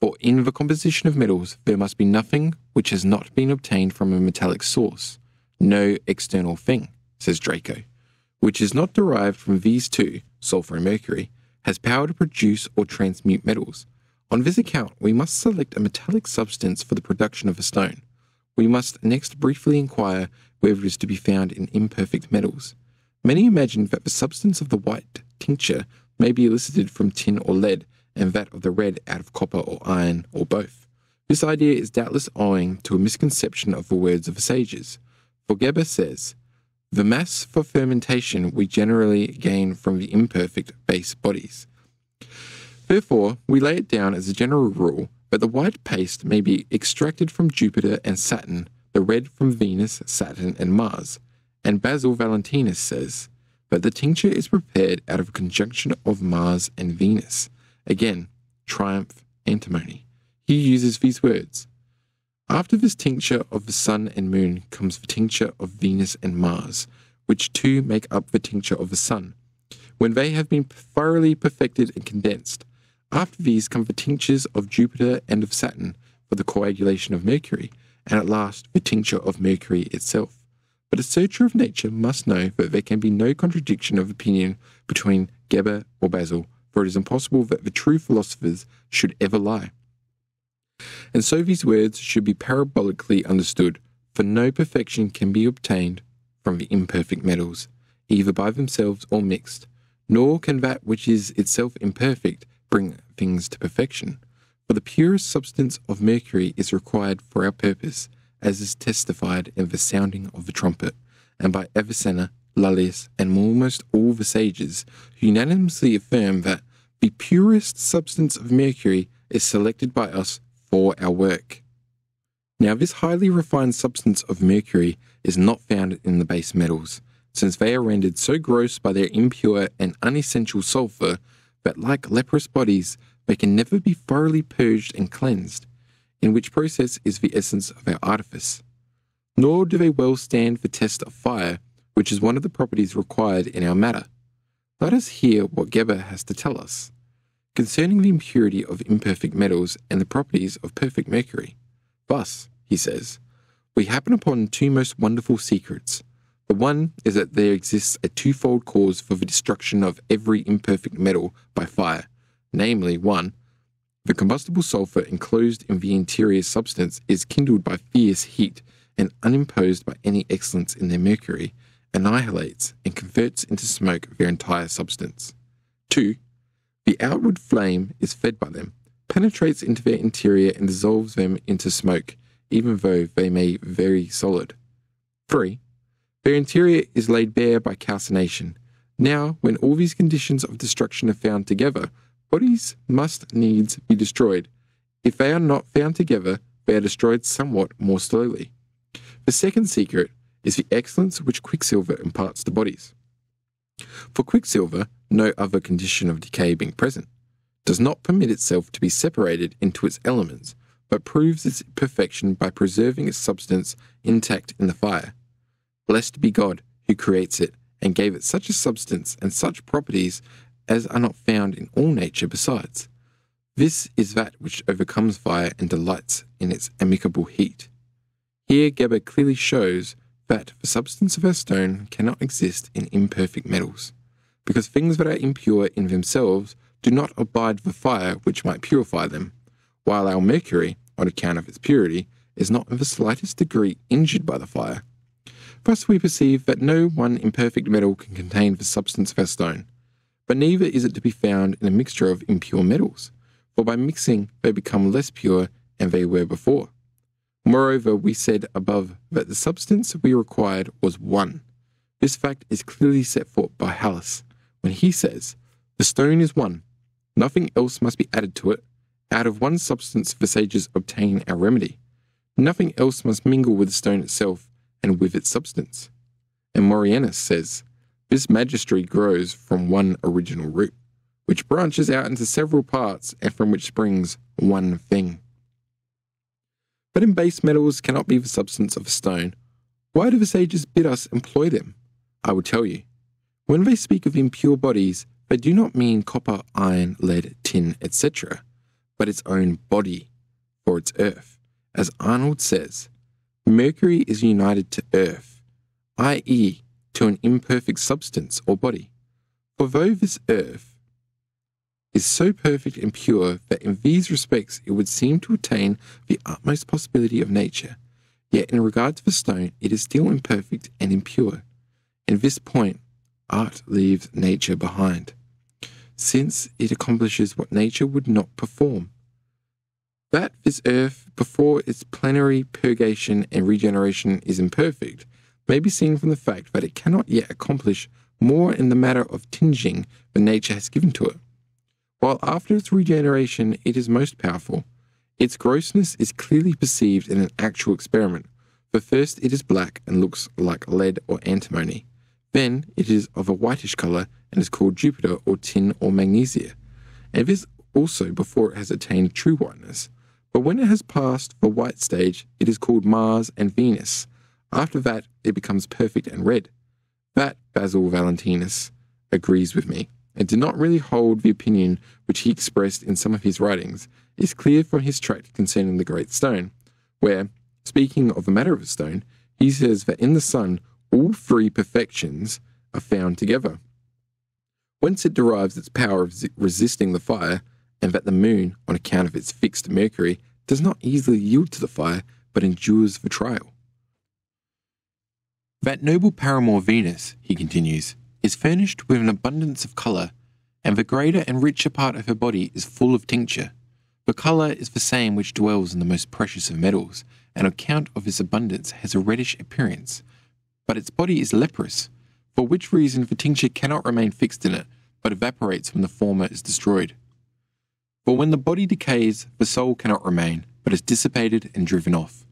For in the composition of metals there must be nothing which has not been obtained from a metallic source, no external thing, says Draco, which is not derived from these two, sulphur and mercury, has power to produce or transmute metals. On this account, we must select a metallic substance for the production of a stone. We must next briefly inquire whether it is to be found in imperfect metals. Many imagine that the substance of the white tincture may be elicited from tin or lead, and that of the red out of copper or iron, or both. This idea is doubtless owing to a misconception of the words of the sages, for Geber says, "The mass for fermentation we generally gain from the imperfect base bodies. Therefore, we lay it down as a general rule that the white paste may be extracted from Jupiter and Saturn, the red from Venus, Saturn, and Mars." And Basil Valentinus says that the tincture is prepared out of a conjunction of Mars and Venus. Again, triumph antimony. He uses these words: "After this tincture of the sun and moon comes the tincture of Venus and Mars, which two make up the tincture of the sun, when they have been thoroughly perfected and condensed. After these come the tinctures of Jupiter and of Saturn for the coagulation of mercury, and at last the tincture of mercury itself. But a searcher of nature must know that there can be no contradiction of opinion between Geber or Basil, for it is impossible that the true philosophers should ever lie. And so these words should be parabolically understood, for no perfection can be obtained from the imperfect metals, either by themselves or mixed, nor can that which is itself imperfect bring things to perfection. For the purest substance of mercury is required for our purpose, as is testified in the sounding of the trumpet, and by Avicenna, Lullius, and almost all the sages, who unanimously affirm that the purest substance of mercury is selected by us for our work. Now this highly refined substance of mercury is not found in the base metals, since they are rendered so gross by their impure and unessential sulphur that, like leprous bodies, they can never be thoroughly purged and cleansed, in which process is the essence of our artifice. Nor do they well stand the test of fire, which is one of the properties required in our matter. Let us hear what Geber has to tell us concerning the impurity of imperfect metals and the properties of perfect mercury. Thus, he says, we happen upon two most wonderful secrets. The one is that there exists a twofold cause for the destruction of every imperfect metal by fire, namely, one, the combustible sulphur enclosed in the interior substance is kindled by fierce heat and unimposed by any excellence in their mercury, annihilates and converts into smoke their entire substance. Two, the outward flame is fed by them, penetrates into their interior and dissolves them into smoke, even though they may be very solid. Three, their interior is laid bare by calcination. Now, when all these conditions of destruction are found together, bodies must needs be destroyed. If they are not found together, they are destroyed somewhat more slowly. The second secret is the excellence which quicksilver imparts to bodies. For quicksilver, no other condition of decay being present, does not permit itself to be separated into its elements, but proves its perfection by preserving its substance intact in the fire. Blessed be God, who creates it, and gave it such a substance and such properties as are not found in all nature besides. This is that which overcomes fire and delights in its amicable heat." Here Geber clearly shows that the substance of our stone cannot exist in imperfect metals, because things that are impure in themselves do not abide the fire which might purify them, while our mercury, on account of its purity, is not in the slightest degree injured by the fire. Thus we perceive that no one imperfect metal can contain the substance of our stone, but neither is it to be found in a mixture of impure metals, for by mixing they become less pure than they were before. Moreover, we said above that the substance we required was one. This fact is clearly set forth by Hallis, when he says, "The stone is one, nothing else must be added to it. Out of one substance the sages obtain our remedy. Nothing else must mingle with the stone itself and with its substance." And Morianus says, "This magistry grows from one original root, which branches out into several parts and from which springs one thing." But in base metals cannot be the substance of a stone. Why do the sages bid us employ them? I will tell you. When they speak of impure bodies, they do not mean copper, iron, lead, tin, et cetera, but its own body, or its earth. As Arnold says, "Mercury is united to earth, that is, to an imperfect substance or body. For though this earth is so perfect and pure that in these respects it would seem to attain the utmost possibility of nature, yet in regard to the stone it is still imperfect and impure. In this point art leaves nature behind, since it accomplishes what nature would not perform. that this earth, before its plenary purgation and regeneration, is imperfect, may be seen from the fact that it cannot yet accomplish more in the matter of tinging than nature has given to it. While after its regeneration it is most powerful, its grossness is clearly perceived in an actual experiment, for first it is black and looks like lead or antimony. Then it is of a whitish colour and is called Jupiter or tin or magnesia, and this also before it has attained true whiteness. But when it has passed the white stage, it is called Mars and Venus. After that, it becomes perfect and red. That Basil Valentinus agrees with me, and did not really hold the opinion which he expressed in some of his writings. It is clear from his tract concerning the great stone, where, speaking of the matter of a stone, he says that in the sun all three perfections are found together, whence it derives its power of resisting the fire, and that the moon, on account of its fixed mercury, does not easily yield to the fire, but endures the trial. That noble paramour Venus, he continues, is furnished with an abundance of colour, and the greater and richer part of her body is full of tincture. The colour is the same which dwells in the most precious of metals, and on account of its abundance has a reddish appearance, but its body is leprous, for which reason the tincture cannot remain fixed in it, but evaporates when the former is destroyed. For when the body decays, the soul cannot remain, but is dissipated and driven off.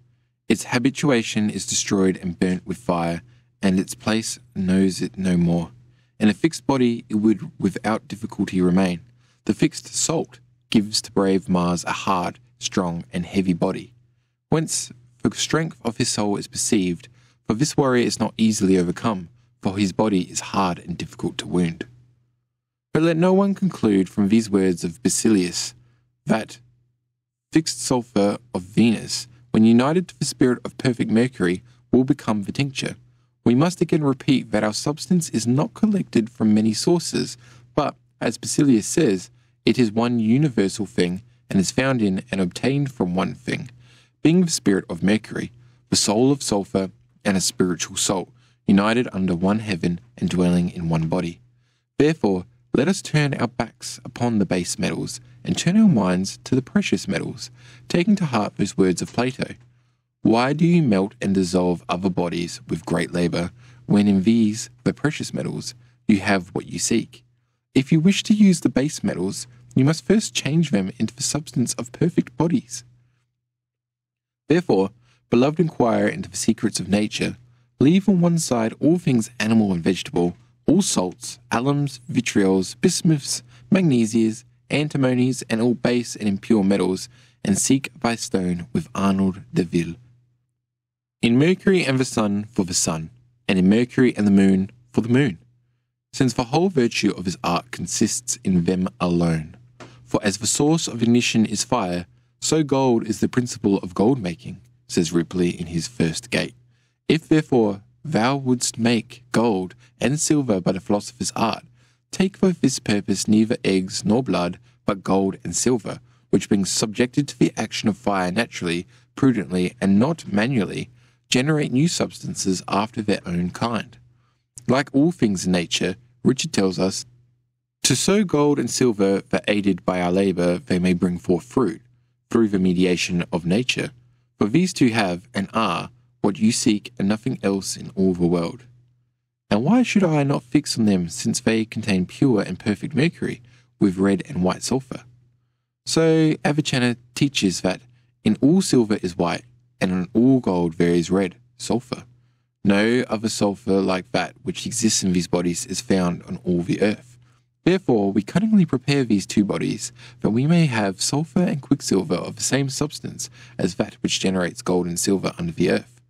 Its habituation is destroyed and burnt with fire, and its place knows it no more. In a fixed body it would without difficulty remain. The fixed salt gives to brave Mars a hard, strong, and heavy body, whence the strength of his soul is perceived, for this warrior is not easily overcome, for his body is hard and difficult to wound. But let no one conclude from these words of Basilius that fixed sulphur of Venus, when united to the spirit of perfect mercury, will become the tincture. We must again repeat that our substance is not collected from many sources, but, as Basilius says, it is one universal thing, and is found in and obtained from one thing, being the spirit of mercury, the soul of sulphur, and a spiritual soul, united under one heaven and dwelling in one body. Therefore, let us turn our backs upon the base metals, and turn our minds to the precious metals, taking to heart those words of Plato. Why do you melt and dissolve other bodies with great labour, when in these, the precious metals, you have what you seek? If you wish to use the base metals, you must first change them into the substance of perfect bodies. Therefore, beloved inquirer into the secrets of nature, leave on one side all things animal and vegetable, all salts, alums, vitriols, bismuths, magnesias, antimonies, and all base and impure metals, and seek thy stone with Arnold de Ville. In Mercury and the sun for the sun, and in Mercury and the moon for the moon, since the whole virtue of his art consists in them alone. For as the source of ignition is fire, so gold is the principle of gold-making, says Ripley in his First Gate. If, therefore, thou wouldst make gold and silver by the philosopher's art, take for this purpose neither eggs nor blood, but gold and silver, which being subjected to the action of fire naturally, prudently, and not manually, generate new substances after their own kind. Like all things in nature, Richard tells us, to sow gold and silver that aided by our labour they may bring forth fruit, through the mediation of nature. For these two have, and are, what you seek and nothing else in all the world. And why should I not fix on them, since they contain pure and perfect mercury, with red and white sulphur? So Avicenna teaches that in all silver is white, and in all gold there is red, sulphur. No other sulphur like that which exists in these bodies is found on all the earth. Therefore we cunningly prepare these two bodies, that we may have sulphur and quicksilver of the same substance as that which generates gold and silver under the earth.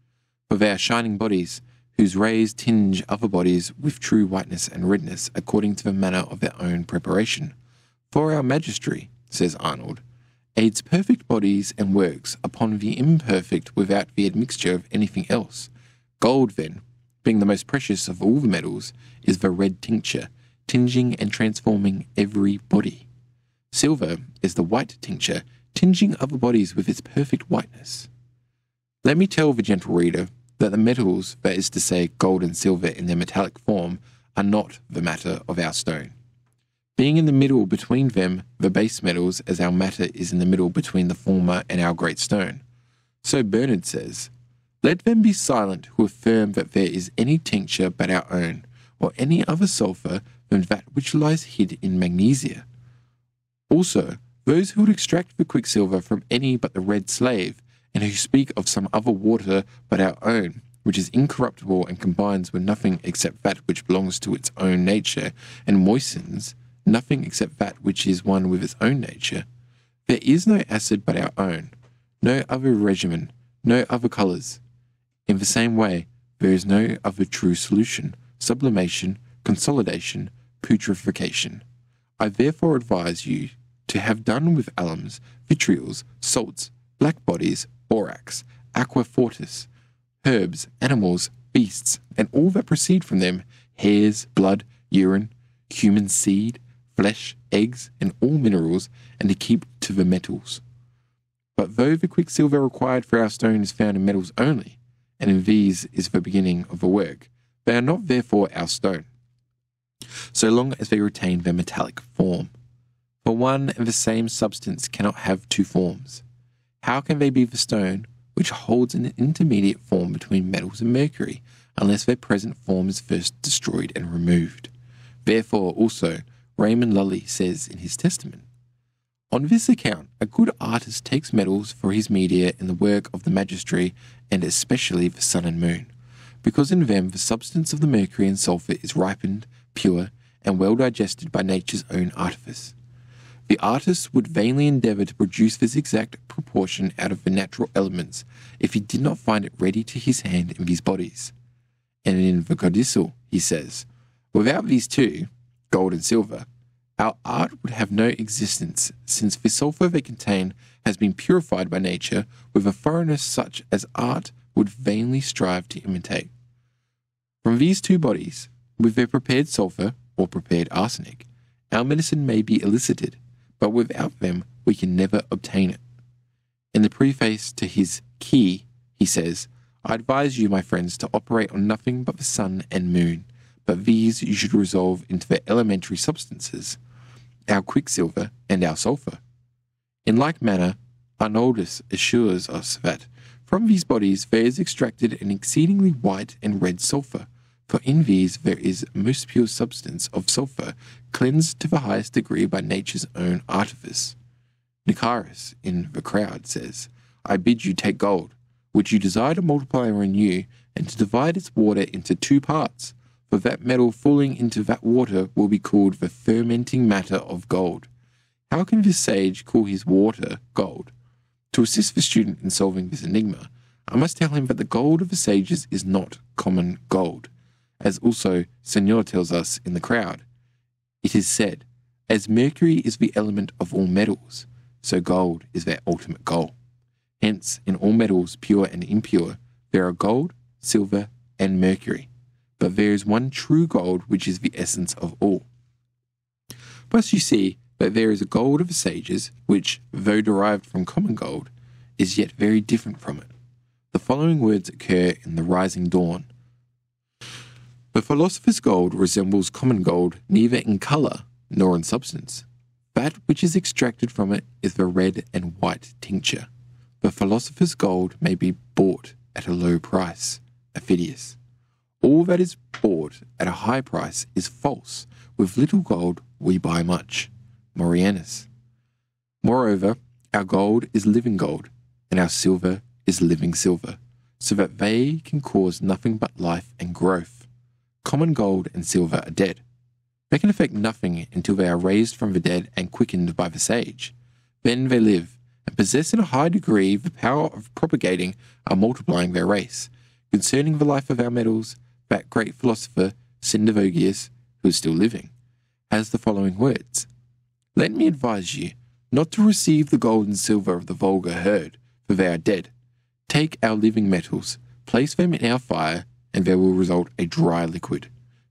For they are shining bodies, whose rays tinge other bodies with true whiteness and redness, according to the manner of their own preparation. For our magistry, says Arnold, aids perfect bodies and works upon the imperfect without the admixture of anything else. Gold, then, being the most precious of all the metals, is the red tincture, tinging and transforming every body. Silver is the white tincture, tinging other bodies with its perfect whiteness. Let me tell the gentle reader that the metals, that is to say gold and silver in their metallic form, are not the matter of our stone. being in the middle between them, the base metals, as our matter is in the middle between the former and our great stone. So Bernard says, let them be silent who affirm that there is any tincture but our own, or any other sulphur than that which lies hid in magnesia. Also, those who would extract the quicksilver from any but the red slave, and who speak of some other water but our own, which is incorruptible and combines with nothing except that which belongs to its own nature, and moistens nothing except that which is one with its own nature. There is no acid but our own, no other regimen, no other colours. In the same way, there is no other true solution, sublimation, consolidation, putrefaction. I therefore advise you to have done with alums, vitriols, salts, black bodies, borax, aqua fortis, herbs, animals, beasts, and all that proceed from them, hairs, blood, urine, human seed, flesh, eggs, and all minerals, and to keep to the metals. But though the quicksilver required for our stone is found in metals only, and in these is the beginning of the work, they are not therefore our stone, so long as they retain their metallic form. For one and the same substance cannot have two forms. How can they be the stone which holds an intermediate form between metals and mercury, unless their present form is first destroyed and removed? Therefore, also, Raymond Lullius says in his testament, on this account, a good artist takes metals for his media in the work of the magistracy, and especially the sun and moon, because in them the substance of the mercury and sulphur is ripened, pure, and well digested by nature's own artifice. The artist would vainly endeavour to produce this exact proportion out of the natural elements, if he did not find it ready to his hand in these bodies. And in the codicil, he says, without these two, gold and silver, our art would have no existence, since the sulphur they contain has been purified by nature with a thoroughness such as art would vainly strive to imitate. From these two bodies, with their prepared sulphur, or prepared arsenic, our medicine may be elicited, but without them we can never obtain it. In the preface to his Key, he says, I advise you, my friends, to operate on nothing but the sun and moon, but these you should resolve into their elementary substances, our quicksilver and our sulphur. In like manner, Arnoldus assures us that from these bodies there is extracted an exceedingly white and red sulphur, for in these there is most pure substance of sulphur, cleansed to the highest degree by nature's own artifice. Nicarus, in The Crowd, says, I bid you take gold, which you desire to multiply or renew, and to divide its water into two parts, for that metal falling into that water will be called the fermenting matter of gold. How can this sage call his water gold? To assist the student in solving this enigma, I must tell him that the gold of the sages is not common gold, as also Senior tells us in The Crowd. It is said, as mercury is the element of all metals, so gold is their ultimate goal. Hence, in all metals, pure and impure, there are gold, silver, and mercury, but there is one true gold which is the essence of all. Thus you see that there is a gold of the sages which, though derived from common gold, is yet very different from it. The following words occur in The Rising Dawn. The philosopher's gold resembles common gold neither in colour nor in substance. That which is extracted from it is the red and white tincture. The philosopher's gold may be bought at a low price, Aphidius. All that is bought at a high price is false. With little gold we buy much, Morianus. Moreover, our gold is living gold, and our silver is living silver, so that they can cause nothing but life and growth. Common gold and silver are dead. They can affect nothing until they are raised from the dead and quickened by the sage. Then they live, and possess in a high degree the power of propagating and multiplying their race. Concerning the life of our metals, that great philosopher, Sendivogius, who is still living, has the following words. Let me advise you not to receive the gold and silver of the vulgar herd, for they are dead. Take our living metals, place them in our fire, and there will result a dry liquid.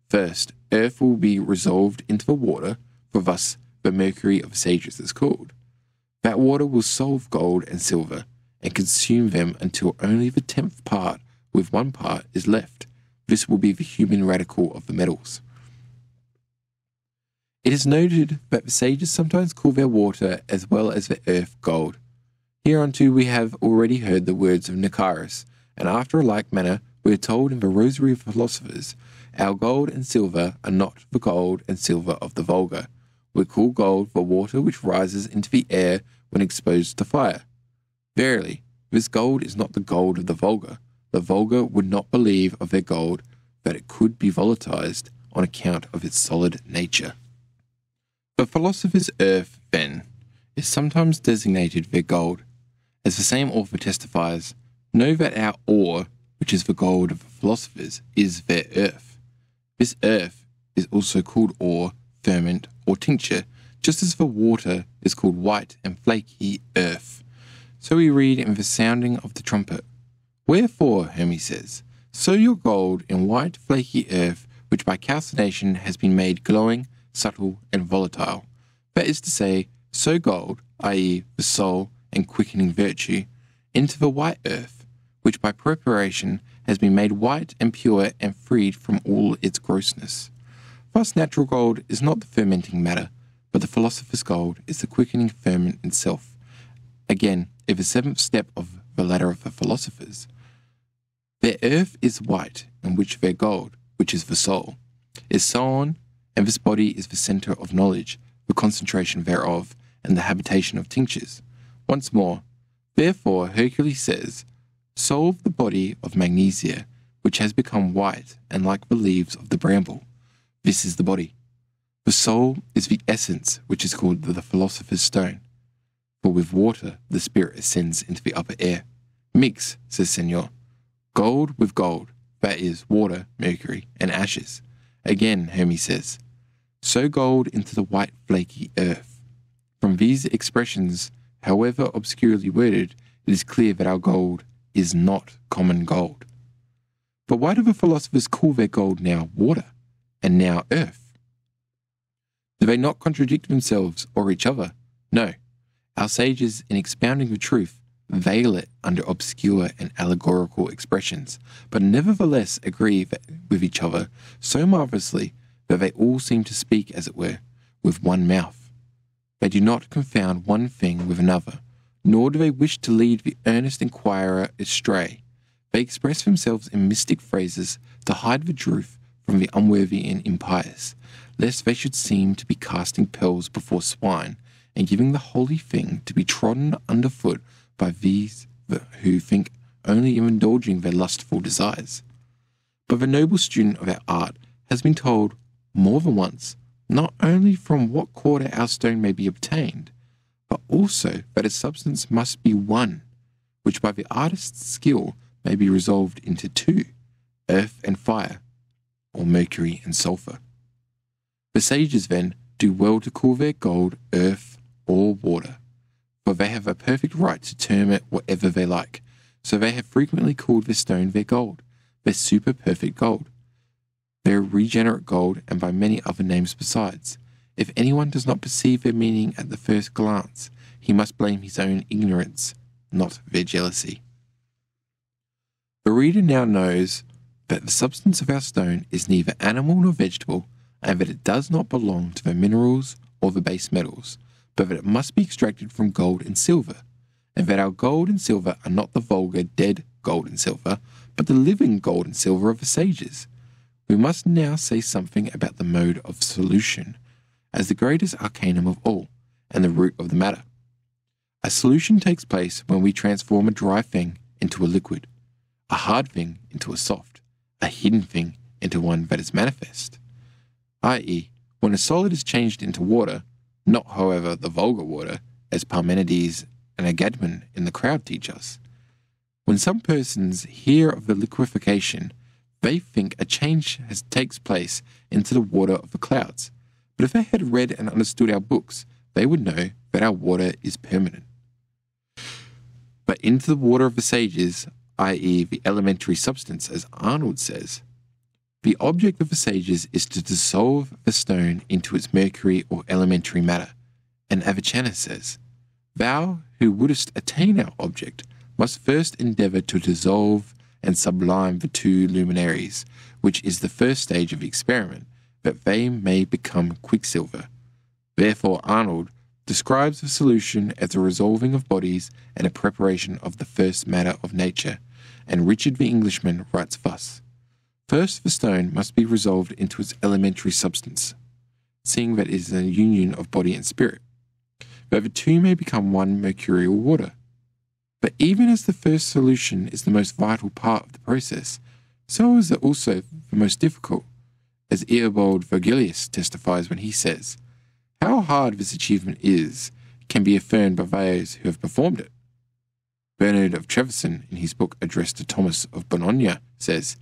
First, earth will be resolved into the water, for thus the mercury of sages is called. That water will solve gold and silver, and consume them until only the tenth part with one part is left. This will be the human radical of the metals. It is noted that the sages sometimes call their water as well as the earth gold. Hereunto we have already heard the words of Nicarus, and after a like manner we are told in the Rosary of Philosophers, our gold and silver are not the gold and silver of the vulgar. We call gold the water which rises into the air when exposed to fire. Verily, this gold is not the gold of the vulgar. The vulgar would not believe of their gold that it could be volatilized on account of its solid nature. The philosopher's earth, then, is sometimes designated their gold. As the same author testifies, know that our ore, which is the gold of the philosophers, is their earth. This earth is also called ore, ferment, or tincture, just as the water is called white and flaky earth. So we read in the sounding of the trumpet, wherefore, Hermes says, sow your gold in white flaky earth, which by calcination has been made glowing, subtle, and volatile. That is to say, sow gold, that is the soul and quickening virtue, into the white earth, which by preparation has been made white and pure and freed from all its grossness. Thus natural gold is not the fermenting matter, but the philosopher's gold is the quickening ferment itself. Again, if the seventh step of the ladder of the philosophers, their earth is white, in which their gold, which is the soul, is sown, and this body is the centre of knowledge, the concentration thereof, and the habitation of tinctures. Once more, therefore Hercules says, solve the body of magnesia, which has become white and like the leaves of the bramble. This is the body. The soul is the essence, which is called the philosopher's stone. For with water the spirit ascends into the upper air. Mix, says Senior, gold with gold, that is, water, mercury, and ashes. Again, Hermes says, sow gold into the white flaky earth. From these expressions, however obscurely worded, it is clear that our gold is not common gold. But why do the philosophers call their gold now water, and now earth? Do they not contradict themselves or each other? No. Our sages, in expounding the truth, veil it under obscure and allegorical expressions, but nevertheless agree with each other so marvellously that they all seem to speak, as it were, with one mouth. They do not confound one thing with another, nor do they wish to lead the earnest inquirer astray. They express themselves in mystic phrases to hide the truth from the unworthy and impious, lest they should seem to be casting pearls before swine, and giving the holy thing to be trodden underfoot by these who think only of indulging their lustful desires. But the noble student of our art has been told more than once, not only from what quarter our stone may be obtained, but also that its substance must be one, which by the artist's skill may be resolved into two, earth and fire, or mercury and sulphur. The sages, then, do well to call their gold earth or water, for they have a perfect right to term it whatever they like, so they have frequently called their stone their gold, their super-perfect gold, their regenerate gold, and by many other names besides. If anyone does not perceive their meaning at the first glance, he must blame his own ignorance, not their jealousy. The reader now knows that the substance of our stone is neither animal nor vegetable, and that it does not belong to the minerals or the base metals, but that it must be extracted from gold and silver, and that our gold and silver are not the vulgar dead gold and silver, but the living gold and silver of the sages. We must now say something about the mode of solution, as the greatest arcanum of all, and the root of the matter. A solution takes place when we transform a dry thing into a liquid, a hard thing into a soft, a hidden thing into one that is manifest, that is, when a solid is changed into water, not, however, the vulgar water, as Parmenides and Agadmin in the crowd teach us. When some persons hear of the liquefaction, they think a change has, takes place into the water of the clouds. But if they had read and understood our books, they would know that our water is permanent. But into the water of the sages, that is, the elementary substance, as Arnold says, the object of the sages is to dissolve the stone into its mercury or elementary matter, and Avicenna says, thou who wouldest attain our object must first endeavour to dissolve and sublime the two luminaries, which is the first stage of the experiment, that they may become quicksilver, Therefore, Arnold describes the solution as a resolving of bodies and a preparation of the first matter of nature, and Richard the Englishman writes thus: First, the stone must be resolved into its elementary substance, seeing that it is a union of body and spirit, that the two may become one mercurial water. But even as the first solution is the most vital part of the process, so is it also the most difficult, as Eobald Vergilius testifies when he says, How hard this achievement is can be affirmed by those who have performed it. Bernard of Trevisan, in his book addressed to Thomas of Bologna, says,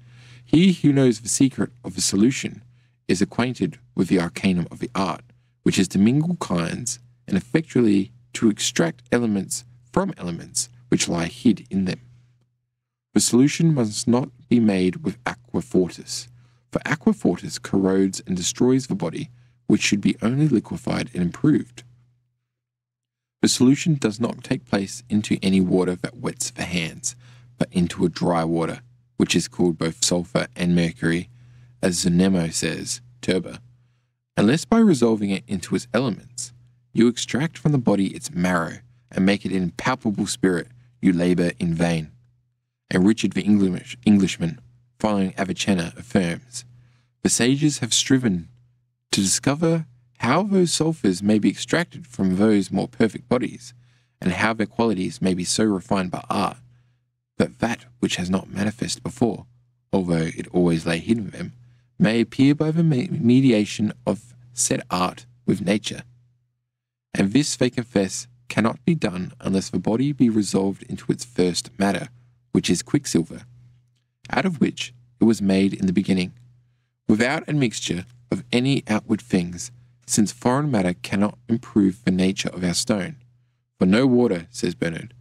He who knows the secret of the solution is acquainted with the arcanum of the art, which is to mingle kinds and effectually to extract elements from elements which lie hid in them. The solution must not be made with aqua fortis, for aqua fortis corrodes and destroys the body, which should be only liquefied and improved. The solution does not take place into any water that wets the hands, but into a dry water, which is called both sulphur and mercury, as Zunemo says, Turba. Unless by resolving it into its elements, you extract from the body its marrow, and make it in palpable spirit, you labour in vain. And Richard the English, Englishman, following Avicenna, affirms, The sages have striven to discover how those sulphurs may be extracted from those more perfect bodies, and how their qualities may be so refined by art, that that which has not manifest before, although it always lay hidden in them, may appear by the mediation of said art with nature. And this, they confess, cannot be done unless the body be resolved into its first matter, which is quicksilver, out of which it was made in the beginning, without a mixture of any outward things, since foreign matter cannot improve the nature of our stone. For no water, says Bernard,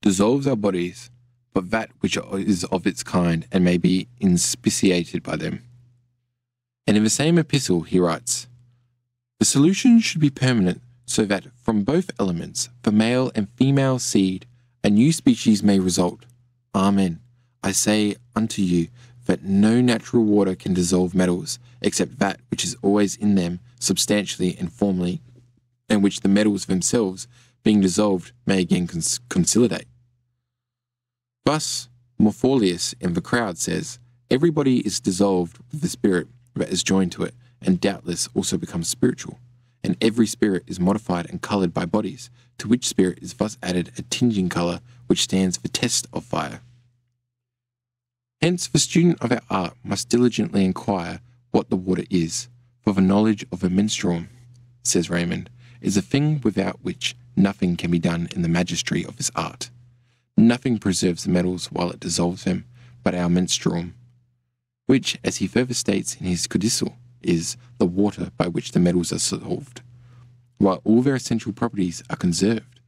dissolves our bodies, but that which is of its kind and may be inspiciated by them. And in the same epistle he writes, The solution should be permanent, so that from both elements, the male and female seed, a new species may result. Amen. I say unto you that no natural water can dissolve metals, except that which is always in them substantially and formally, and which the metals themselves, being dissolved, may again cons consolidate. Thus, Morpholius in the crowd says, Everybody is dissolved with the spirit that is joined to it, and doubtless also becomes spiritual, and every spirit is modified and coloured by bodies, to which spirit is thus added a tinging colour which stands for test of fire. Hence the student of our art must diligently inquire what the water is, for the knowledge of a menstruum, says Raymond, is a thing without which nothing can be done in the magistry of his art. Nothing preserves the metals while it dissolves them, but our menstruum, which, as he further states in his codicil, is the water by which the metals are solved, while all their essential properties are conserved.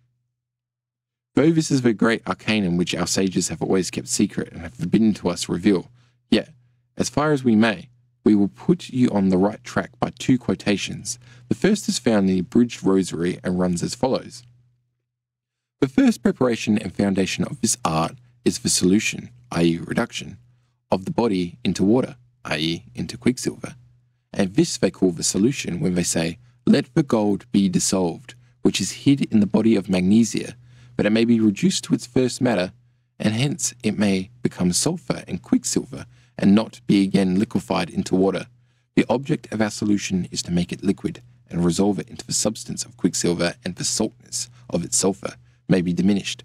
Though this is the great arcanum which our sages have always kept secret and have forbidden to us reveal, yet, as far as we may, we will put you on the right track by two quotations. The first is found in the abridged Rosary and runs as follows. The first preparation and foundation of this art is the solution, that is reduction, of the body into water, that is into quicksilver. And this they call the solution when they say, Let the gold be dissolved, which is hid in the body of magnesia, but it may be reduced to its first matter, and hence it may become sulphur and quicksilver, and not be again liquefied into water. The object of our solution is to make it liquid, and resolve it into the substance of quicksilver, and the saltness of its sulphur may be diminished,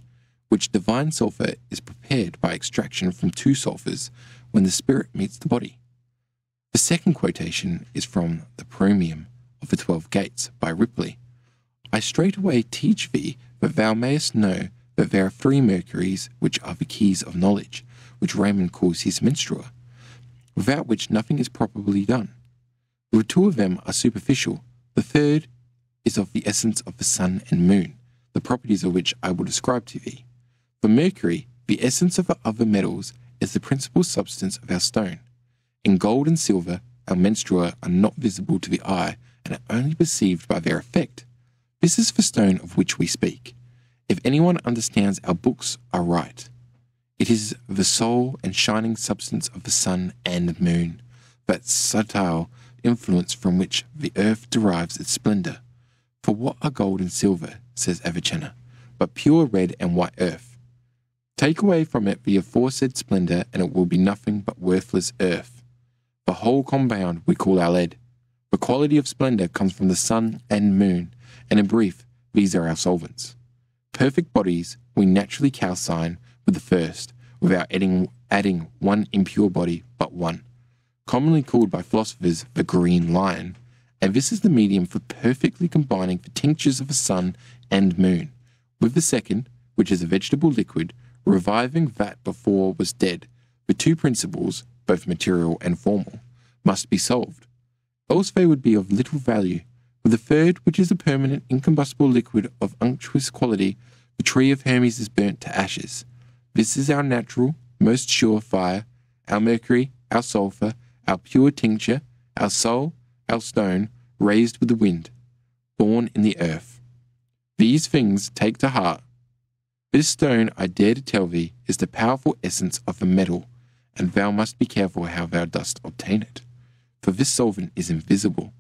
which divine sulphur is prepared by extraction from two sulphurs when the spirit meets the body. The second quotation is from The Promium of the Twelve Gates by Ripley. I straightway teach thee that thou mayest know that there are three mercuries which are the keys of knowledge, which Raymond calls his menstrua, without which nothing is properly done. The two of them are superficial, the third is of the essence of the sun and moon, the properties of which I will describe to thee. For mercury, the essence of the other metals, is the principal substance of our stone. In gold and silver, our menstrua are not visible to the eye and are only perceived by their effect. This is the stone of which we speak. If anyone understands our books are right, it is the soul and shining substance of the sun and moon, that subtile influence from which the earth derives its splendour, For what are gold and silver, says Avicenna, but pure red and white earth? Take away from it the aforesaid splendour, and it will be nothing but worthless earth. The whole compound we call our lead. The quality of splendour comes from the sun and moon, and in brief, these are our solvents. Perfect bodies we naturally calcine with the first, without adding, adding one impure body but one, commonly called by philosophers the green lion, and this is the medium for perfectly combining the tinctures of the sun and moon, with the second, which is a vegetable liquid, reviving that before was dead. The two principles, both material and formal, must be solved, else they would be of little value, with the third, which is a permanent incombustible liquid of unctuous quality. The tree of Hermes is burnt to ashes. This is our natural, most sure fire, our mercury, our sulphur, our pure tincture, our soul, our stone, raised with the wind, born in the earth. These things take to heart. This stone, I dare to tell thee, is the powerful essence of a metal, and thou must be careful how thou dost obtain it. For this solvent is invisible,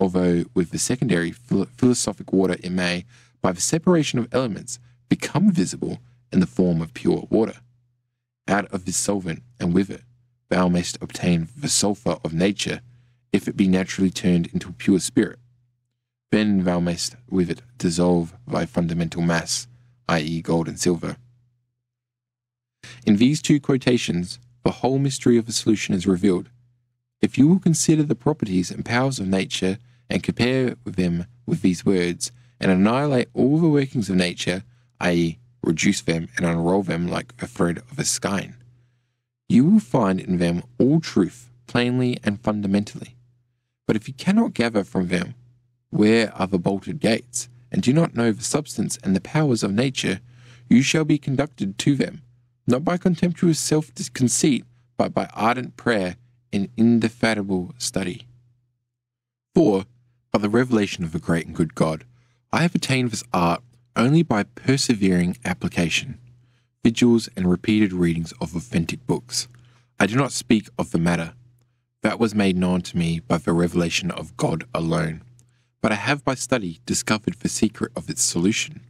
although with the secondary phil philosophic water it may, by the separation of elements, become visible in the form of pure water. Out of this solvent, and with it, thou mayst obtain the sulphur of nature, if it be naturally turned into pure spirit. Then thou mayst with it dissolve thy fundamental mass, that is gold and silver. In these two quotations, the whole mystery of the solution is revealed. If you will consider the properties and powers of nature, and compare them with these words, and annihilate all the workings of nature, that is reduce them and unroll them like a thread of a skein, you will find in them all truth, plainly and fundamentally. But if you cannot gather from them where are the bolted gates, and do not know the substance and the powers of nature, you shall be conducted to them, not by contemptuous self-conceit, but by ardent prayer and indefatigable study. For, by the revelation of the great and good God, I have attained this art only by persevering application, vigils, and repeated readings of authentic books. I do not speak of the matter. That was made known to me by the revelation of God alone. But I have by study discovered the secret of its solution,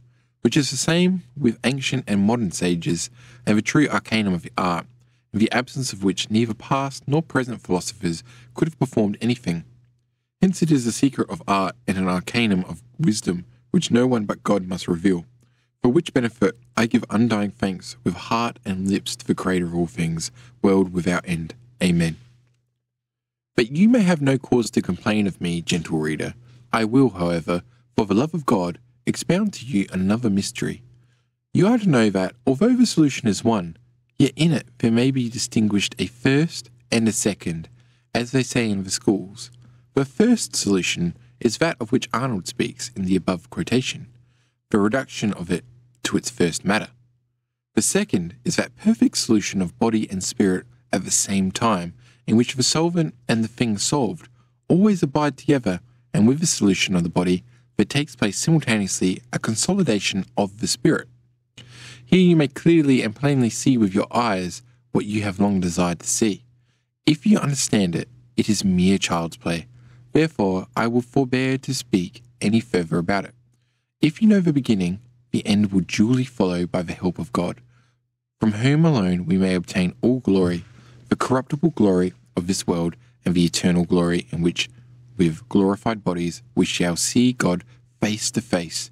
which is the same with ancient and modern sages, and the true arcanum of the art, in the absence of which neither past nor present philosophers could have performed anything. Hence it is a secret of art and an arcanum of wisdom, which no one but God must reveal. For which benefit I give undying thanks with heart and lips to the Creator of all things, world without end. Amen. But you may have no cause to complain of me, gentle reader. I will, however, for the love of God, expound to you another mystery. You are to know that, although the solution is one, yet in it there may be distinguished a first and a second, as they say in the schools. The first solution is that of which Arnold speaks in the above quotation, the reduction of it to its first matter. The second is that perfect solution of body and spirit at the same time, in which the solvent and the thing solved always abide together, and with the solution of the body there takes place simultaneously a consolidation of the spirit. Here you may clearly and plainly see with your eyes what you have long desired to see. If you understand it, it is mere child's play. Therefore, I will forbear to speak any further about it. If you know the beginning, the end will duly follow by the help of God, from whom alone we may obtain all glory, the corruptible glory of this world and the eternal glory in which, with glorified bodies, we shall see God face to face,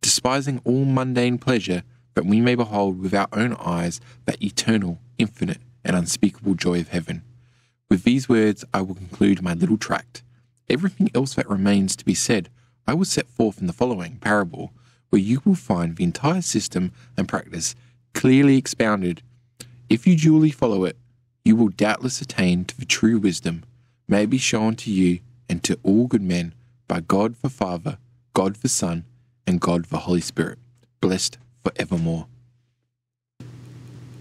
despising all mundane pleasure, that we may behold with our own eyes that eternal, infinite, and unspeakable joy of heaven. With these words I will conclude my little tract. Everything else that remains to be said I will set forth in the following parable, where you will find the entire system and practice clearly expounded. If you duly follow it, you will doubtless attain to the true wisdom, may be shown to you and to all good men by God the Father, God the Son, and God the Holy Spirit, blessed for evermore.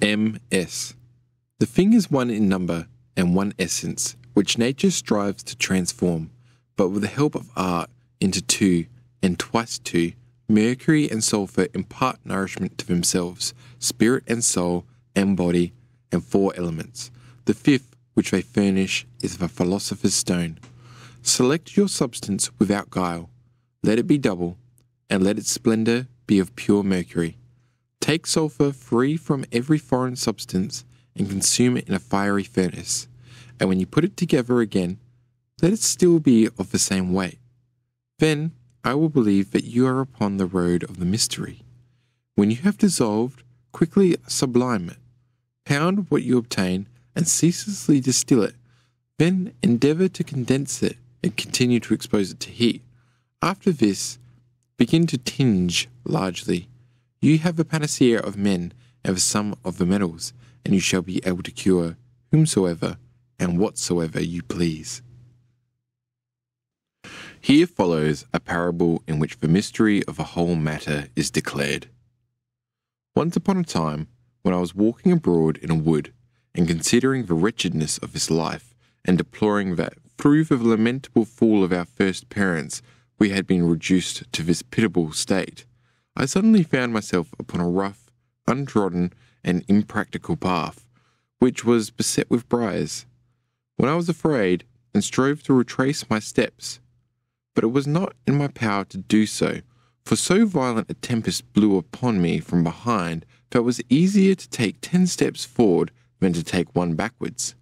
M S The thing is one in number and one essence, which nature strives to transform, but with the help of art, into two, and twice two. Mercury and sulphur impart nourishment to themselves, spirit and soul, and body, and four elements. The fifth, which they furnish, is the Philosopher's Stone. Select your substance without guile. Let it be double, and let its splendor be of pure mercury. Take sulphur free from every foreign substance, and consume it in a fiery furnace, and when you put it together again, let it still be of the same weight. Then I will believe that you are upon the road of the mystery. When you have dissolved, quickly sublime it. Pound what you obtain, and ceaselessly distill it. Then endeavour to condense it, and continue to expose it to heat. After this, begin to tinge largely. You have the panacea of men, and the sum of the metals, and you shall be able to cure whomsoever and whatsoever you please. Here follows a parable in which the mystery of a whole matter is declared. Once upon a time, when I was walking abroad in a wood, and considering the wretchedness of this life, and deploring that, through the lamentable fall of our first parents, we had been reduced to this pitiable state, I suddenly found myself upon a rough, untrodden, and impractical path, which was beset with briars. When I was afraid, and strove to retrace my steps, but it was not in my power to do so, for so violent a tempest blew upon me from behind that it was easier to take ten steps forward than to take one backwards.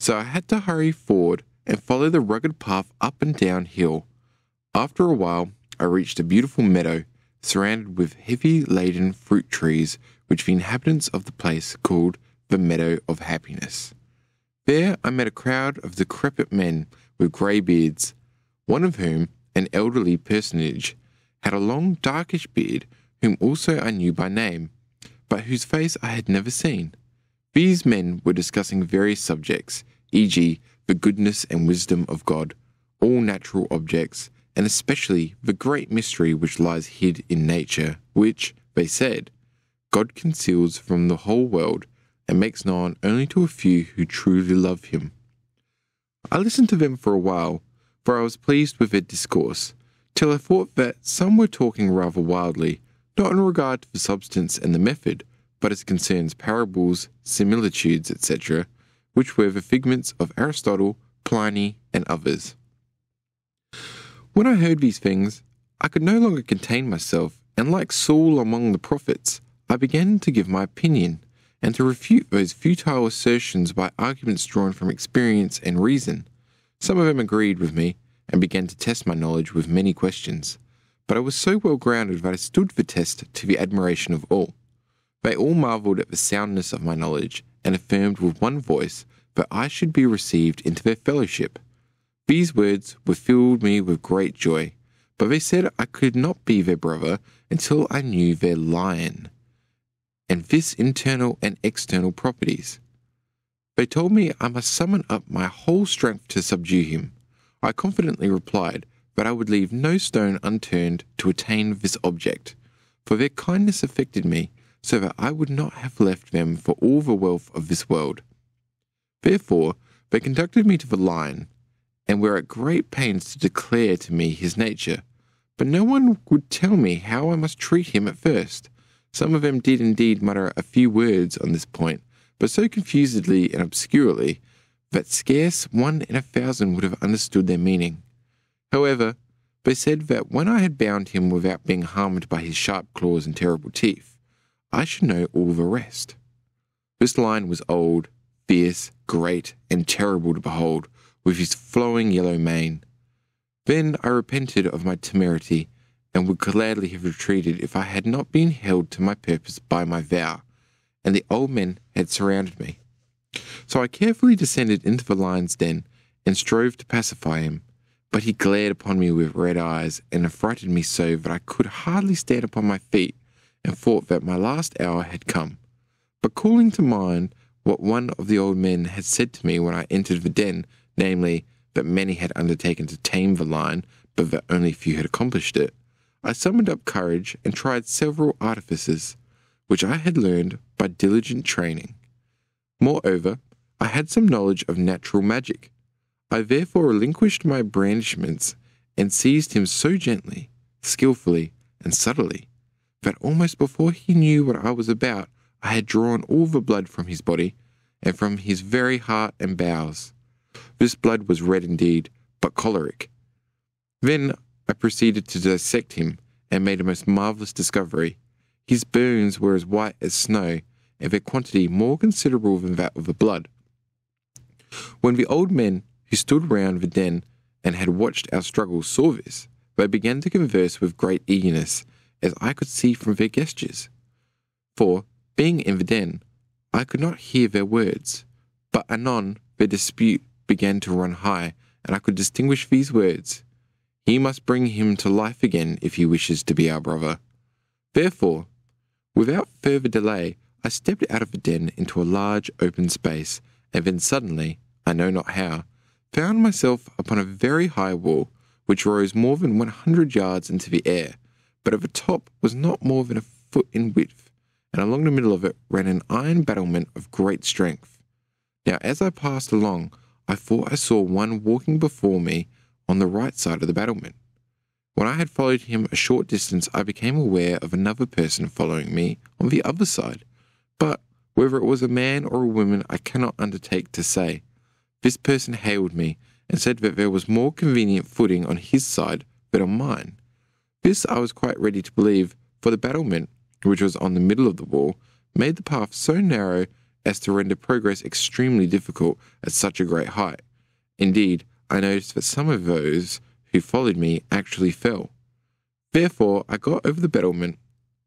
So I had to hurry forward and follow the rugged path up and down hill. After a while, I reached a beautiful meadow, surrounded with heavy-laden fruit trees, which the inhabitants of the place called the Meadow of Happiness. There I met a crowd of decrepit men with grey beards, one of whom, an elderly personage, had a long darkish beard, whom also I knew by name, but whose face I had never seen. These men were discussing various subjects, for example the goodness and wisdom of God, all natural objects, and especially the great mystery which lies hid in nature, which, they said, God conceals from the whole world, and makes known only to a few who truly love him. I listened to them for a while, for I was pleased with their discourse, till I thought that some were talking rather wildly, not in regard to the substance and the method, but as concerns parables, similitudes, et cetera, which were the figments of Aristotle, Pliny, and others. When I heard these things, I could no longer contain myself, and like Saul among the prophets, I began to give my opinion, and to refute those futile assertions by arguments drawn from experience and reason. Some of them agreed with me, and began to test my knowledge with many questions, but I was so well grounded that I stood the test to the admiration of all. They all marvelled at the soundness of my knowledge, and affirmed with one voice that I should be received into their fellowship. These words were filled me with great joy, but they said I could not be their brother until I knew their lion, and this internal and external properties. They told me I must summon up my whole strength to subdue him. I confidently replied that I would leave no stone unturned to attain this object, for their kindness affected me, so that I would not have left them for all the wealth of this world. Therefore they conducted me to the lion, and were at great pains to declare to me his nature, but no one would tell me how I must treat him at first. Some of them did indeed mutter a few words on this point, but so confusedly and obscurely that scarce one in a thousand would have understood their meaning. However, they said that when I had bound him without being harmed by his sharp claws and terrible teeth, I should know all the rest. This lion was old, fierce, great, and terrible to behold, with his flowing yellow mane. Then I repented of my temerity, and would gladly have retreated if I had not been held to my purpose by my vow, and the old men had surrounded me. So I carefully descended into the lion's den, and strove to pacify him, but he glared upon me with red eyes, and affrighted me so that I could hardly stand upon my feet, and thought that my last hour had come. But calling to mind what one of the old men had said to me when I entered the den, namely, that many had undertaken to tame the lion, but that only few had accomplished it, I summoned up courage and tried several artifices, which I had learned by diligent training. Moreover, I had some knowledge of natural magic. I therefore relinquished my brandishments, and seized him so gently, skillfully, and subtly, that almost before he knew what I was about, I had drawn all the blood from his body, and from his very heart and bowels. This blood was red indeed, but choleric. Then I proceeded to dissect him, and made a most marvellous discovery. His bones were as white as snow, and their quantity more considerable than that of the blood. When the old men who stood round the den and had watched our struggles saw this, they began to converse with great eagerness, as I could see from their gestures. For, being in the den, I could not hear their words, but anon their dispute began to run high, and I could distinguish these words: "He must bring him to life again if he wishes to be our brother." Therefore, without further delay, I stepped out of the den into a large open space, and then suddenly, I know not how, found myself upon a very high wall, which rose more than one hundred yards into the air, but at the top was not more than a foot in width, and along the middle of it ran an iron battlement of great strength. Now as I passed along, I thought I saw one walking before me on the right side of the battlement. When I had followed him a short distance, I became aware of another person following me on the other side, but whether it was a man or a woman I cannot undertake to say. This person hailed me, and said that there was more convenient footing on his side than on mine. This I was quite ready to believe, for the battlement, which was on the middle of the wall, made the path so narrow as to render progress extremely difficult at such a great height. Indeed, I noticed that some of those who followed me actually fell. Therefore I got over the battlement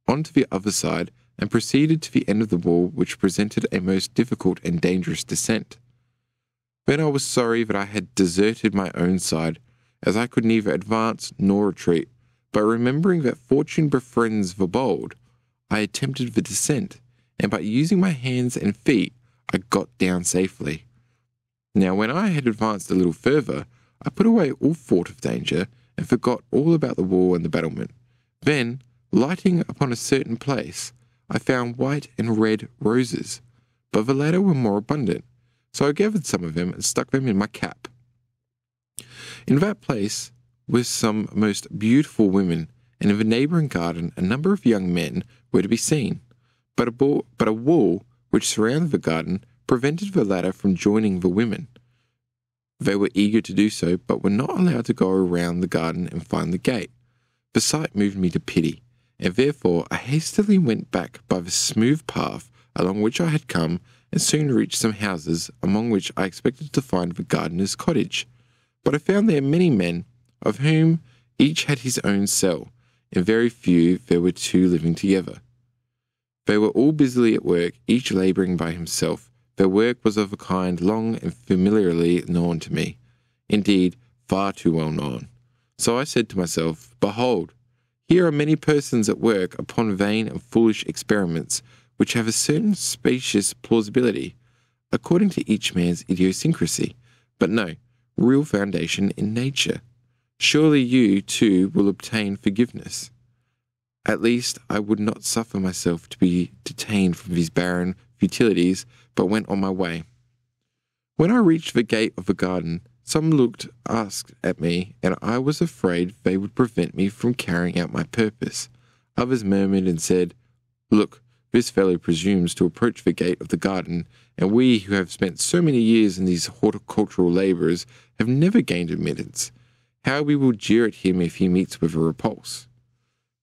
on to the other side, and proceeded to the end of the wall, which presented a most difficult and dangerous descent. Then I was sorry that I had deserted my own side, as I could neither advance nor retreat, but remembering that fortune befriends the bold, I attempted the descent, and by using my hands and feet, I got down safely. Now when I had advanced a little further, I put away all thought of danger, and forgot all about the wall and the battlement. Then, lighting upon a certain place, I found white and red roses, but the latter were more abundant, so I gathered some of them and stuck them in my cap. In that place were some most beautiful women, and in the neighbouring garden a number of young men were to be seen, but a, ball, but a wall which surrounded the garden prevented the latter from joining the women. They were eager to do so, but were not allowed to go around the garden and find the gate. The sight moved me to pity, and therefore I hastily went back by the smooth path along which I had come, and soon reached some houses, among which I expected to find the gardener's cottage. But I found there many men, of whom each had his own cell, and very few there were two living together. They were all busily at work, each labouring by himself. Their work was of a kind long and familiarly known to me, indeed far too well known. So I said to myself, "Behold, here are many persons at work upon vain and foolish experiments, which have a certain specious plausibility, according to each man's idiosyncrasy, but no real foundation in nature. Surely you, too, will obtain forgiveness. At least I would not suffer myself to be detained from these barren futilities, but went on my way. When I reached the gate of the garden, some looked asked at me, and I was afraid they would prevent me from carrying out my purpose. Others murmured and said, 'Look, this fellow presumes to approach the gate of the garden, and we who have spent so many years in these horticultural labours have never gained admittance. How we will jeer at him if he meets with a repulse.'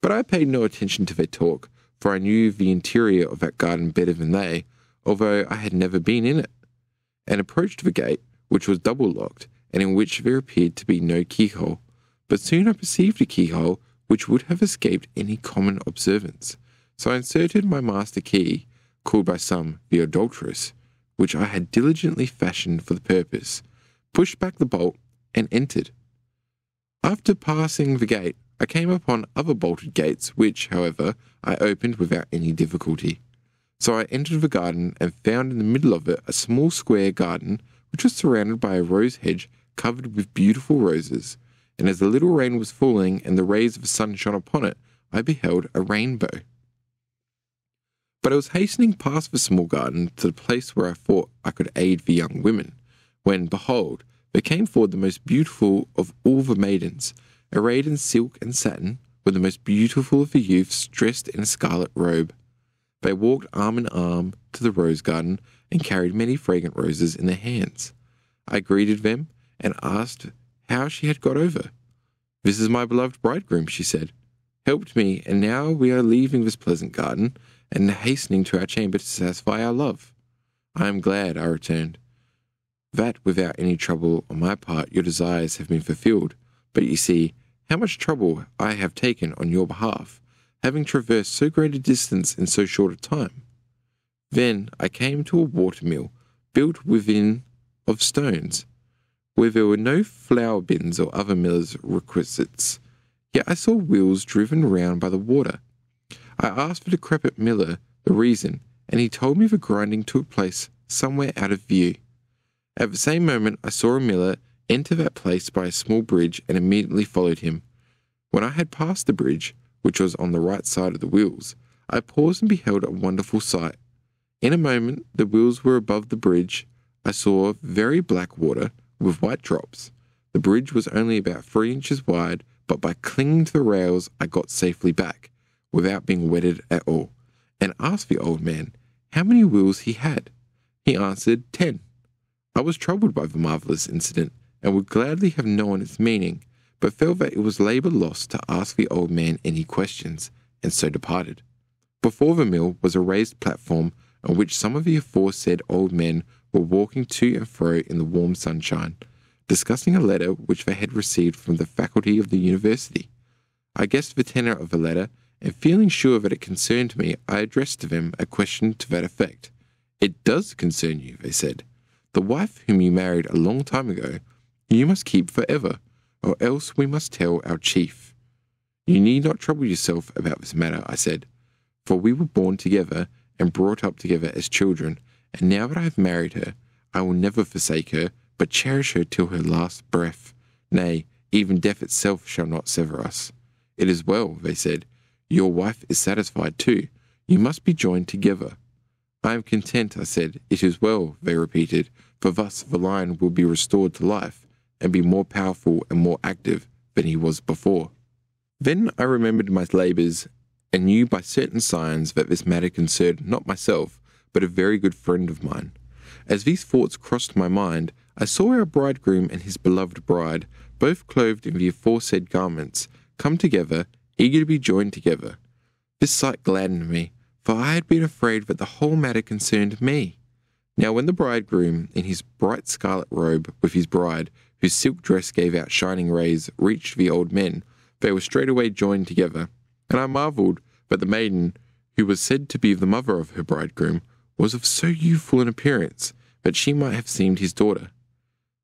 But I paid no attention to their talk, for I knew the interior of that garden better than they, although I had never been in it, and approached the gate, which was double-locked, and in which there appeared to be no keyhole. But soon I perceived a keyhole which would have escaped any common observance. So I inserted my master key, called by some the adulterous, which I had diligently fashioned for the purpose, pushed back the bolt, and entered. After passing the gate, I came upon other bolted gates, which, however, I opened without any difficulty. So I entered the garden, and found in the middle of it a small square garden, which was surrounded by a rose hedge covered with beautiful roses, and as the little rain was falling, and the rays of the sun shone upon it, I beheld a rainbow. But I was hastening past the small garden to the place where I thought I could aid the young women, when, behold, there came forward the most beautiful of all the maidens, arrayed in silk and satin, with the most beautiful of the youths dressed in a scarlet robe. They walked arm in arm to the rose garden, and carried many fragrant roses in their hands. I greeted them, and asked how she had got over. 'This is my beloved bridegroom,' she said. helped me, and now we are leaving this pleasant garden, and hastening to our chamber to satisfy our love. I am glad, I returned, that without any trouble on my part your desires have been fulfilled, but you see, how much trouble I have taken on your behalf, having traversed so great a distance in so short a time. Then I came to a watermill, built within of stones, where there were no flour bins or other miller's requisites, yet I saw wheels driven round by the water. I asked the decrepit miller the reason, and he told me the grinding took place somewhere out of view. At the same moment I saw a miller enter that place by a small bridge and immediately followed him. When I had passed the bridge, which was on the right side of the wheels, I paused and beheld a wonderful sight. In a moment the wheels were above the bridge. I saw very black water with white drops. The bridge was only about three inches wide, but by clinging to the rails I got safely back, without being wetted at all, and asked the old man how many wheels he had. He answered, ten. I was troubled by the marvellous incident, and would gladly have known its meaning, but felt that it was labour lost to ask the old man any questions, and so departed. Before the mill was a raised platform, on which some of the aforesaid old men were walking to and fro in the warm sunshine, discussing a letter which they had received from the faculty of the university. I guessed the tenor of the letter, and feeling sure that it concerned me, I addressed to them a question to that effect. "It does concern you," they said. "The wife whom you married a long time ago, you must keep forever, or else we must tell our chief." "You need not trouble yourself about this matter," I said, "for we were born together and brought up together as children, and now that I have married her, I will never forsake her, but cherish her till her last breath. Nay, even death itself shall not sever us." "It is well," they said. "Your wife is satisfied too. You must be joined together." "I am content," I said. "It is well," they repeated, "for thus the lion will be restored to life, and be more powerful and more active than he was before." Then I remembered my labours, and knew by certain signs that this matter concerned not myself, but a very good friend of mine. As these thoughts crossed my mind, I saw our bridegroom and his beloved bride, both clothed in the aforesaid garments, come together, eager to be joined together. This sight gladdened me, for I had been afraid that the whole matter concerned me. Now when the bridegroom, in his bright scarlet robe, with his bride, whose silk dress gave out shining rays, reached the old men, they were straightway joined together, and I marvelled that the maiden, who was said to be the mother of her bridegroom, was of so youthful an appearance that she might have seemed his daughter.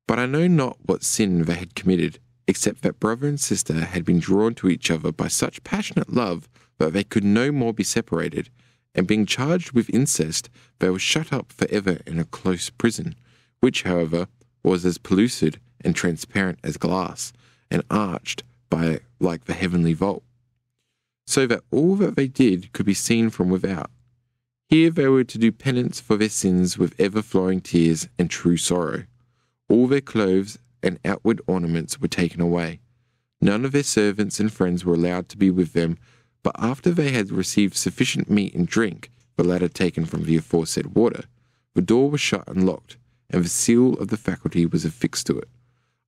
But I know not what sin they had committed, except that brother and sister had been drawn to each other by such passionate love that they could no more be separated, and being charged with incest, they were shut up for ever in a close prison, which, however, was as pellucid and transparent as glass, and arched by like the heavenly vault, so that all that they did could be seen from without. Here they were to do penance for their sins with ever-flowing tears and true sorrow. All their clothes and outward ornaments were taken away. None of their servants and friends were allowed to be with them, but after they had received sufficient meat and drink, the latter taken from the aforesaid water, the door was shut and locked, and the seal of the faculty was affixed to it.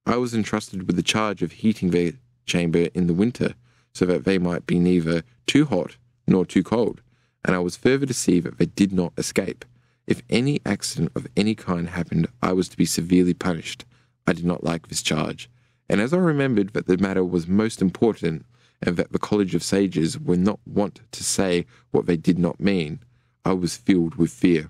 I was entrusted with the charge of heating their chamber in the winter, so that they might be neither too hot nor too cold, and I was further to see that they did not escape. If any accident of any kind happened, I was to be severely punished. I did not like this charge, and as I remembered that the matter was most important, and that the College of Sages were not wont to say what they did not mean, I was filled with fear.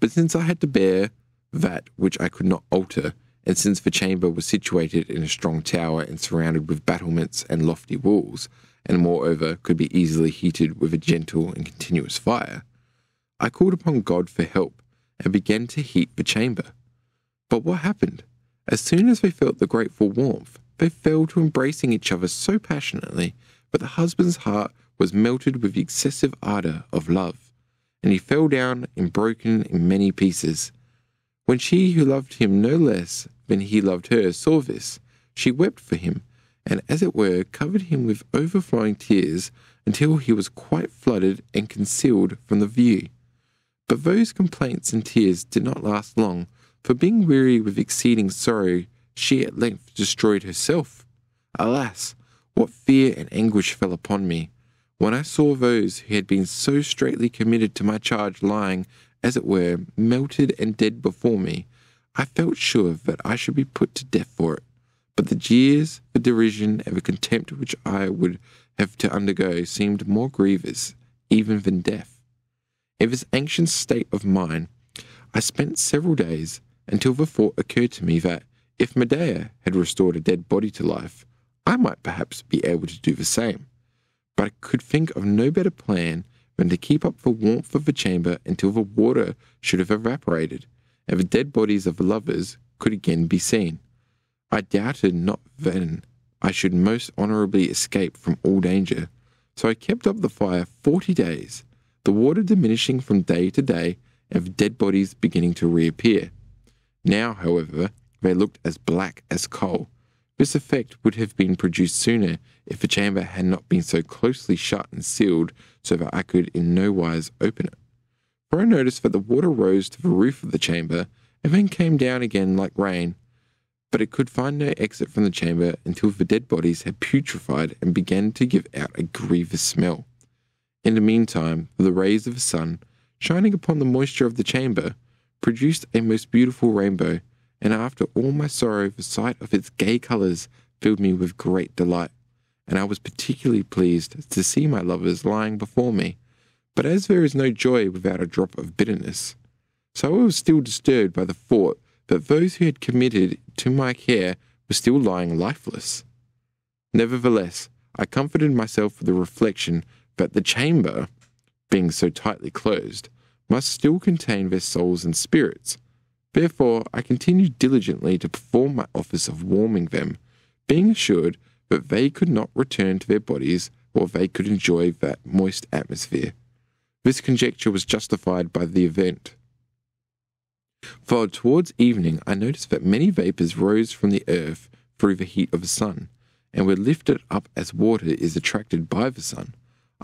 But since I had to bear that which I could not alter, and since the chamber was situated in a strong tower and surrounded with battlements and lofty walls, and moreover could be easily heated with a gentle and continuous fire, I called upon God for help, and began to heat the chamber. But what happened? As soon as they felt the grateful warmth, they fell to embracing each other so passionately that the husband's heart was melted with the excessive ardour of love, and he fell down and broken in many pieces. When she who loved him no less than he loved her saw this, she wept for him, and as it were covered him with overflowing tears until he was quite flooded and concealed from the view. But those complaints and tears did not last long, for being weary with exceeding sorrow, she at length destroyed herself. Alas, What fear and anguish fell upon me, when I saw those who had been so straitly committed to my charge lying, as it were, melted and dead before me. I felt sure that I should be put to death for it, but the jeers, the derision, and the contempt which I would have to undergo seemed more grievous, even than death. In this anxious state of mind, I spent several days, until the thought occurred to me that, if Medea had restored a dead body to life, I might perhaps be able to do the same. But I could think of no better plan than to keep up the warmth of the chamber until the water should have evaporated, and the dead bodies of the lovers could again be seen. I doubted not then I should most honourably escape from all danger, so I kept up the fire forty days, the water diminishing from day to day, and the dead bodies beginning to reappear. Now, however, they looked as black as coal. This effect would have been produced sooner if the chamber had not been so closely shut and sealed so that I could in no wise open it. For I noticed that the water rose to the roof of the chamber and then came down again like rain, but it could find no exit from the chamber until the dead bodies had putrefied and began to give out a grievous smell. In the meantime, the rays of the sun, shining upon the moisture of the chamber, produced a most beautiful rainbow, and after all my sorrow the sight of its gay colours filled me with great delight, and I was particularly pleased to see my lovers lying before me. But as there is no joy without a drop of bitterness, so I was still disturbed by the thought that those who had committed to my care were still lying lifeless. Nevertheless, I comforted myself with the reflection that the chamber, being so tightly closed, must still contain their souls and spirits. Therefore, I continued diligently to perform my office of warming them, being assured that they could not return to their bodies or they could enjoy that moist atmosphere. This conjecture was justified by the event. For towards evening I noticed that many vapours rose from the earth through the heat of the sun, and were lifted up as water is attracted by the sun.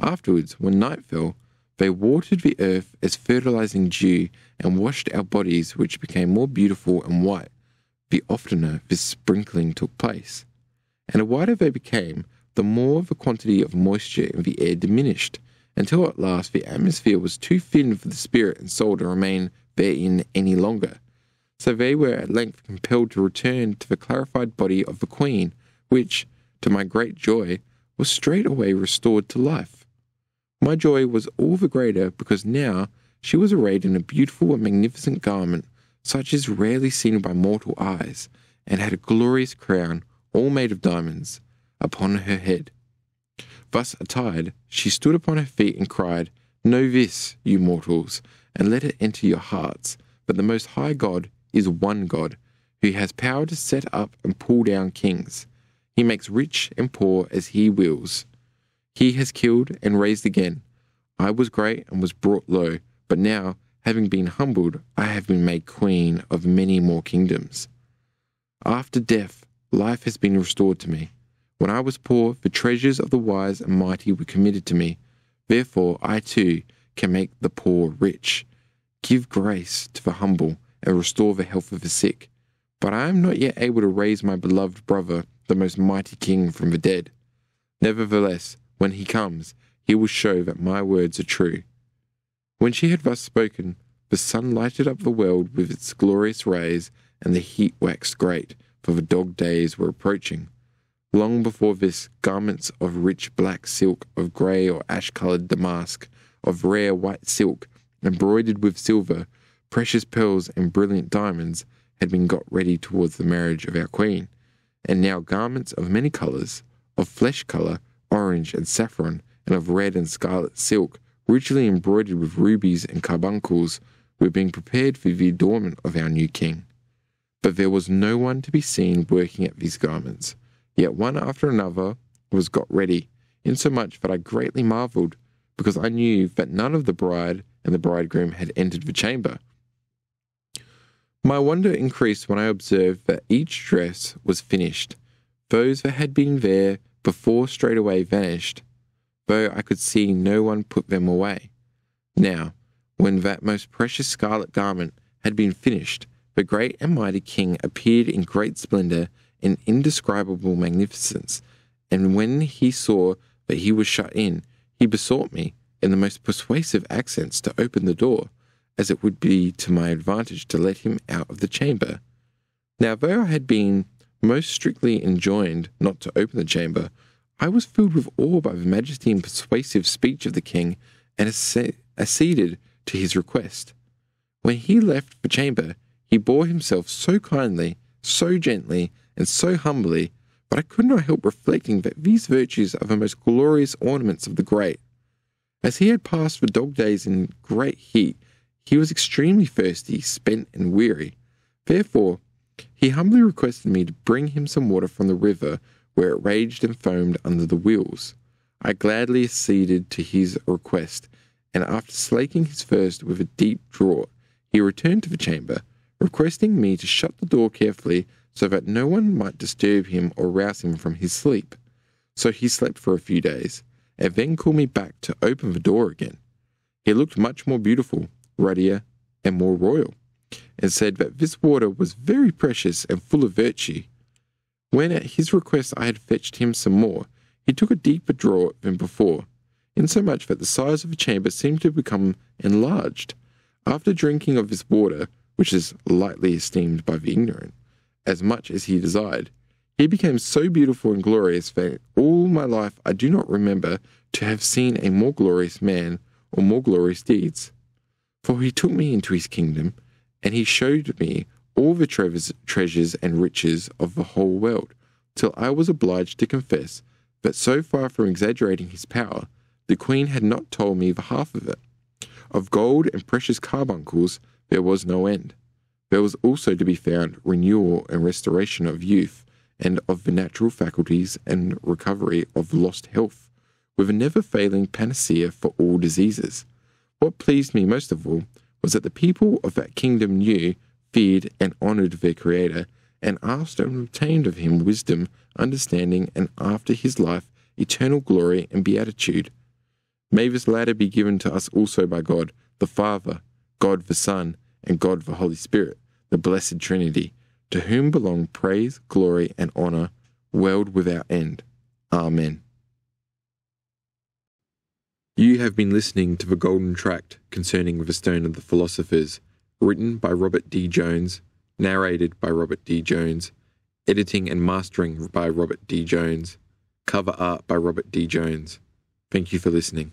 Afterwards, when night fell, they watered the earth as fertilizing dew, and washed our bodies, which became more beautiful and white, the oftener this sprinkling took place. And the whiter they became, the more the quantity of moisture in the air diminished, until at last the atmosphere was too thin for the spirit and soul to remain therein any longer. So they were at length compelled to return to the clarified body of the queen, which, to my great joy, was straightway restored to life. My joy was all the greater because now she was arrayed in a beautiful and magnificent garment, such as rarely seen by mortal eyes, and had a glorious crown, all made of diamonds, upon her head. Thus attired, she stood upon her feet and cried, "Know this, you mortals, and let it enter your hearts, that the Most High God is one God, who has power to set up and pull down kings. He makes rich and poor as he wills. He has killed and raised again. I was great and was brought low, but now, having been humbled, I have been made queen of many more kingdoms. After death, life has been restored to me. When I was poor, the treasures of the wise and mighty were committed to me. Therefore I too can make the poor rich, give grace to the humble, and restore the health of the sick. But I am not yet able to raise my beloved brother, the most mighty king, from the dead. Nevertheless, when he comes, he will show that my words are true." When she had thus spoken, the sun lighted up the world with its glorious rays, and the heat waxed great, for the dog days were approaching. Long before this, garments of rich black silk, of grey or ash-coloured damask, of rare white silk, embroidered with silver, precious pearls, and brilliant diamonds, had been got ready towards the marriage of our queen, and now garments of many colours, of flesh colour, orange and saffron, and of red and scarlet silk, richly embroidered with rubies and carbuncles, were being prepared for the adornment of our new king. But there was no one to be seen working at these garments, yet one after another was got ready, insomuch that I greatly marvelled, because I knew that none of the bride and the bridegroom had entered the chamber. My wonder increased when I observed that each dress was finished. Those that had been there before straightway vanished, though I could see no one put them away. Now, when that most precious scarlet garment had been finished, the great and mighty king appeared in great splendour and indescribable magnificence, and when he saw that he was shut in, he besought me, in the most persuasive accents, to open the door, as it would be to my advantage to let him out of the chamber. Now, though I had been most strictly enjoined not to open the chamber, I was filled with awe by the majesty and persuasive speech of the king, and acceded to his request. When he left the chamber, he bore himself so kindly, so gently, and so humbly, but I could not help reflecting that these virtues are the most glorious ornaments of the great. As he had passed the dog days in great heat, he was extremely thirsty, spent, and weary. Therefore, he humbly requested me to bring him some water from the river, where it raged and foamed under the wheels. I gladly acceded to his request, and after slaking his thirst with a deep draught, he returned to the chamber, requesting me to shut the door carefully so that no one might disturb him or rouse him from his sleep. So he slept for a few days, and then called me back to open the door again. He looked much more beautiful, ruddier, and more royal, and said that this water was very precious and full of virtue. When at his request I had fetched him some more, he took a deeper draught than before, insomuch that the size of the chamber seemed to become enlarged. After drinking of this water, which is lightly esteemed by the ignorant, as much as he desired, he became so beautiful and glorious that in all my life I do not remember to have seen a more glorious man or more glorious deeds. For he took me into his kingdom, and he showed me all the tre treasures and riches of the whole world, till I was obliged to confess that, so far from exaggerating his power, the queen had not told me the half of it. Of gold and precious carbuncles there was no end. There was also to be found renewal and restoration of youth, and of the natural faculties and recovery of lost health, with a never-failing panacea for all diseases. What pleased me most of all was that the people of that kingdom knew, feared, and honoured their Creator, and asked and obtained of him wisdom, understanding, and after his life eternal glory and beatitude. May this latter be given to us also by God the Father, God the Son, and God the Holy Spirit, the Blessed Trinity, to whom belong praise, glory, and honour, world without end. Amen. You have been listening to The Golden Tract concerning the Stone of the Philosophers, written by Robert D. Jones, narrated by Robert D. Jones, editing and mastering by Robert D. Jones, cover art by Robert D. Jones. Thank you for listening.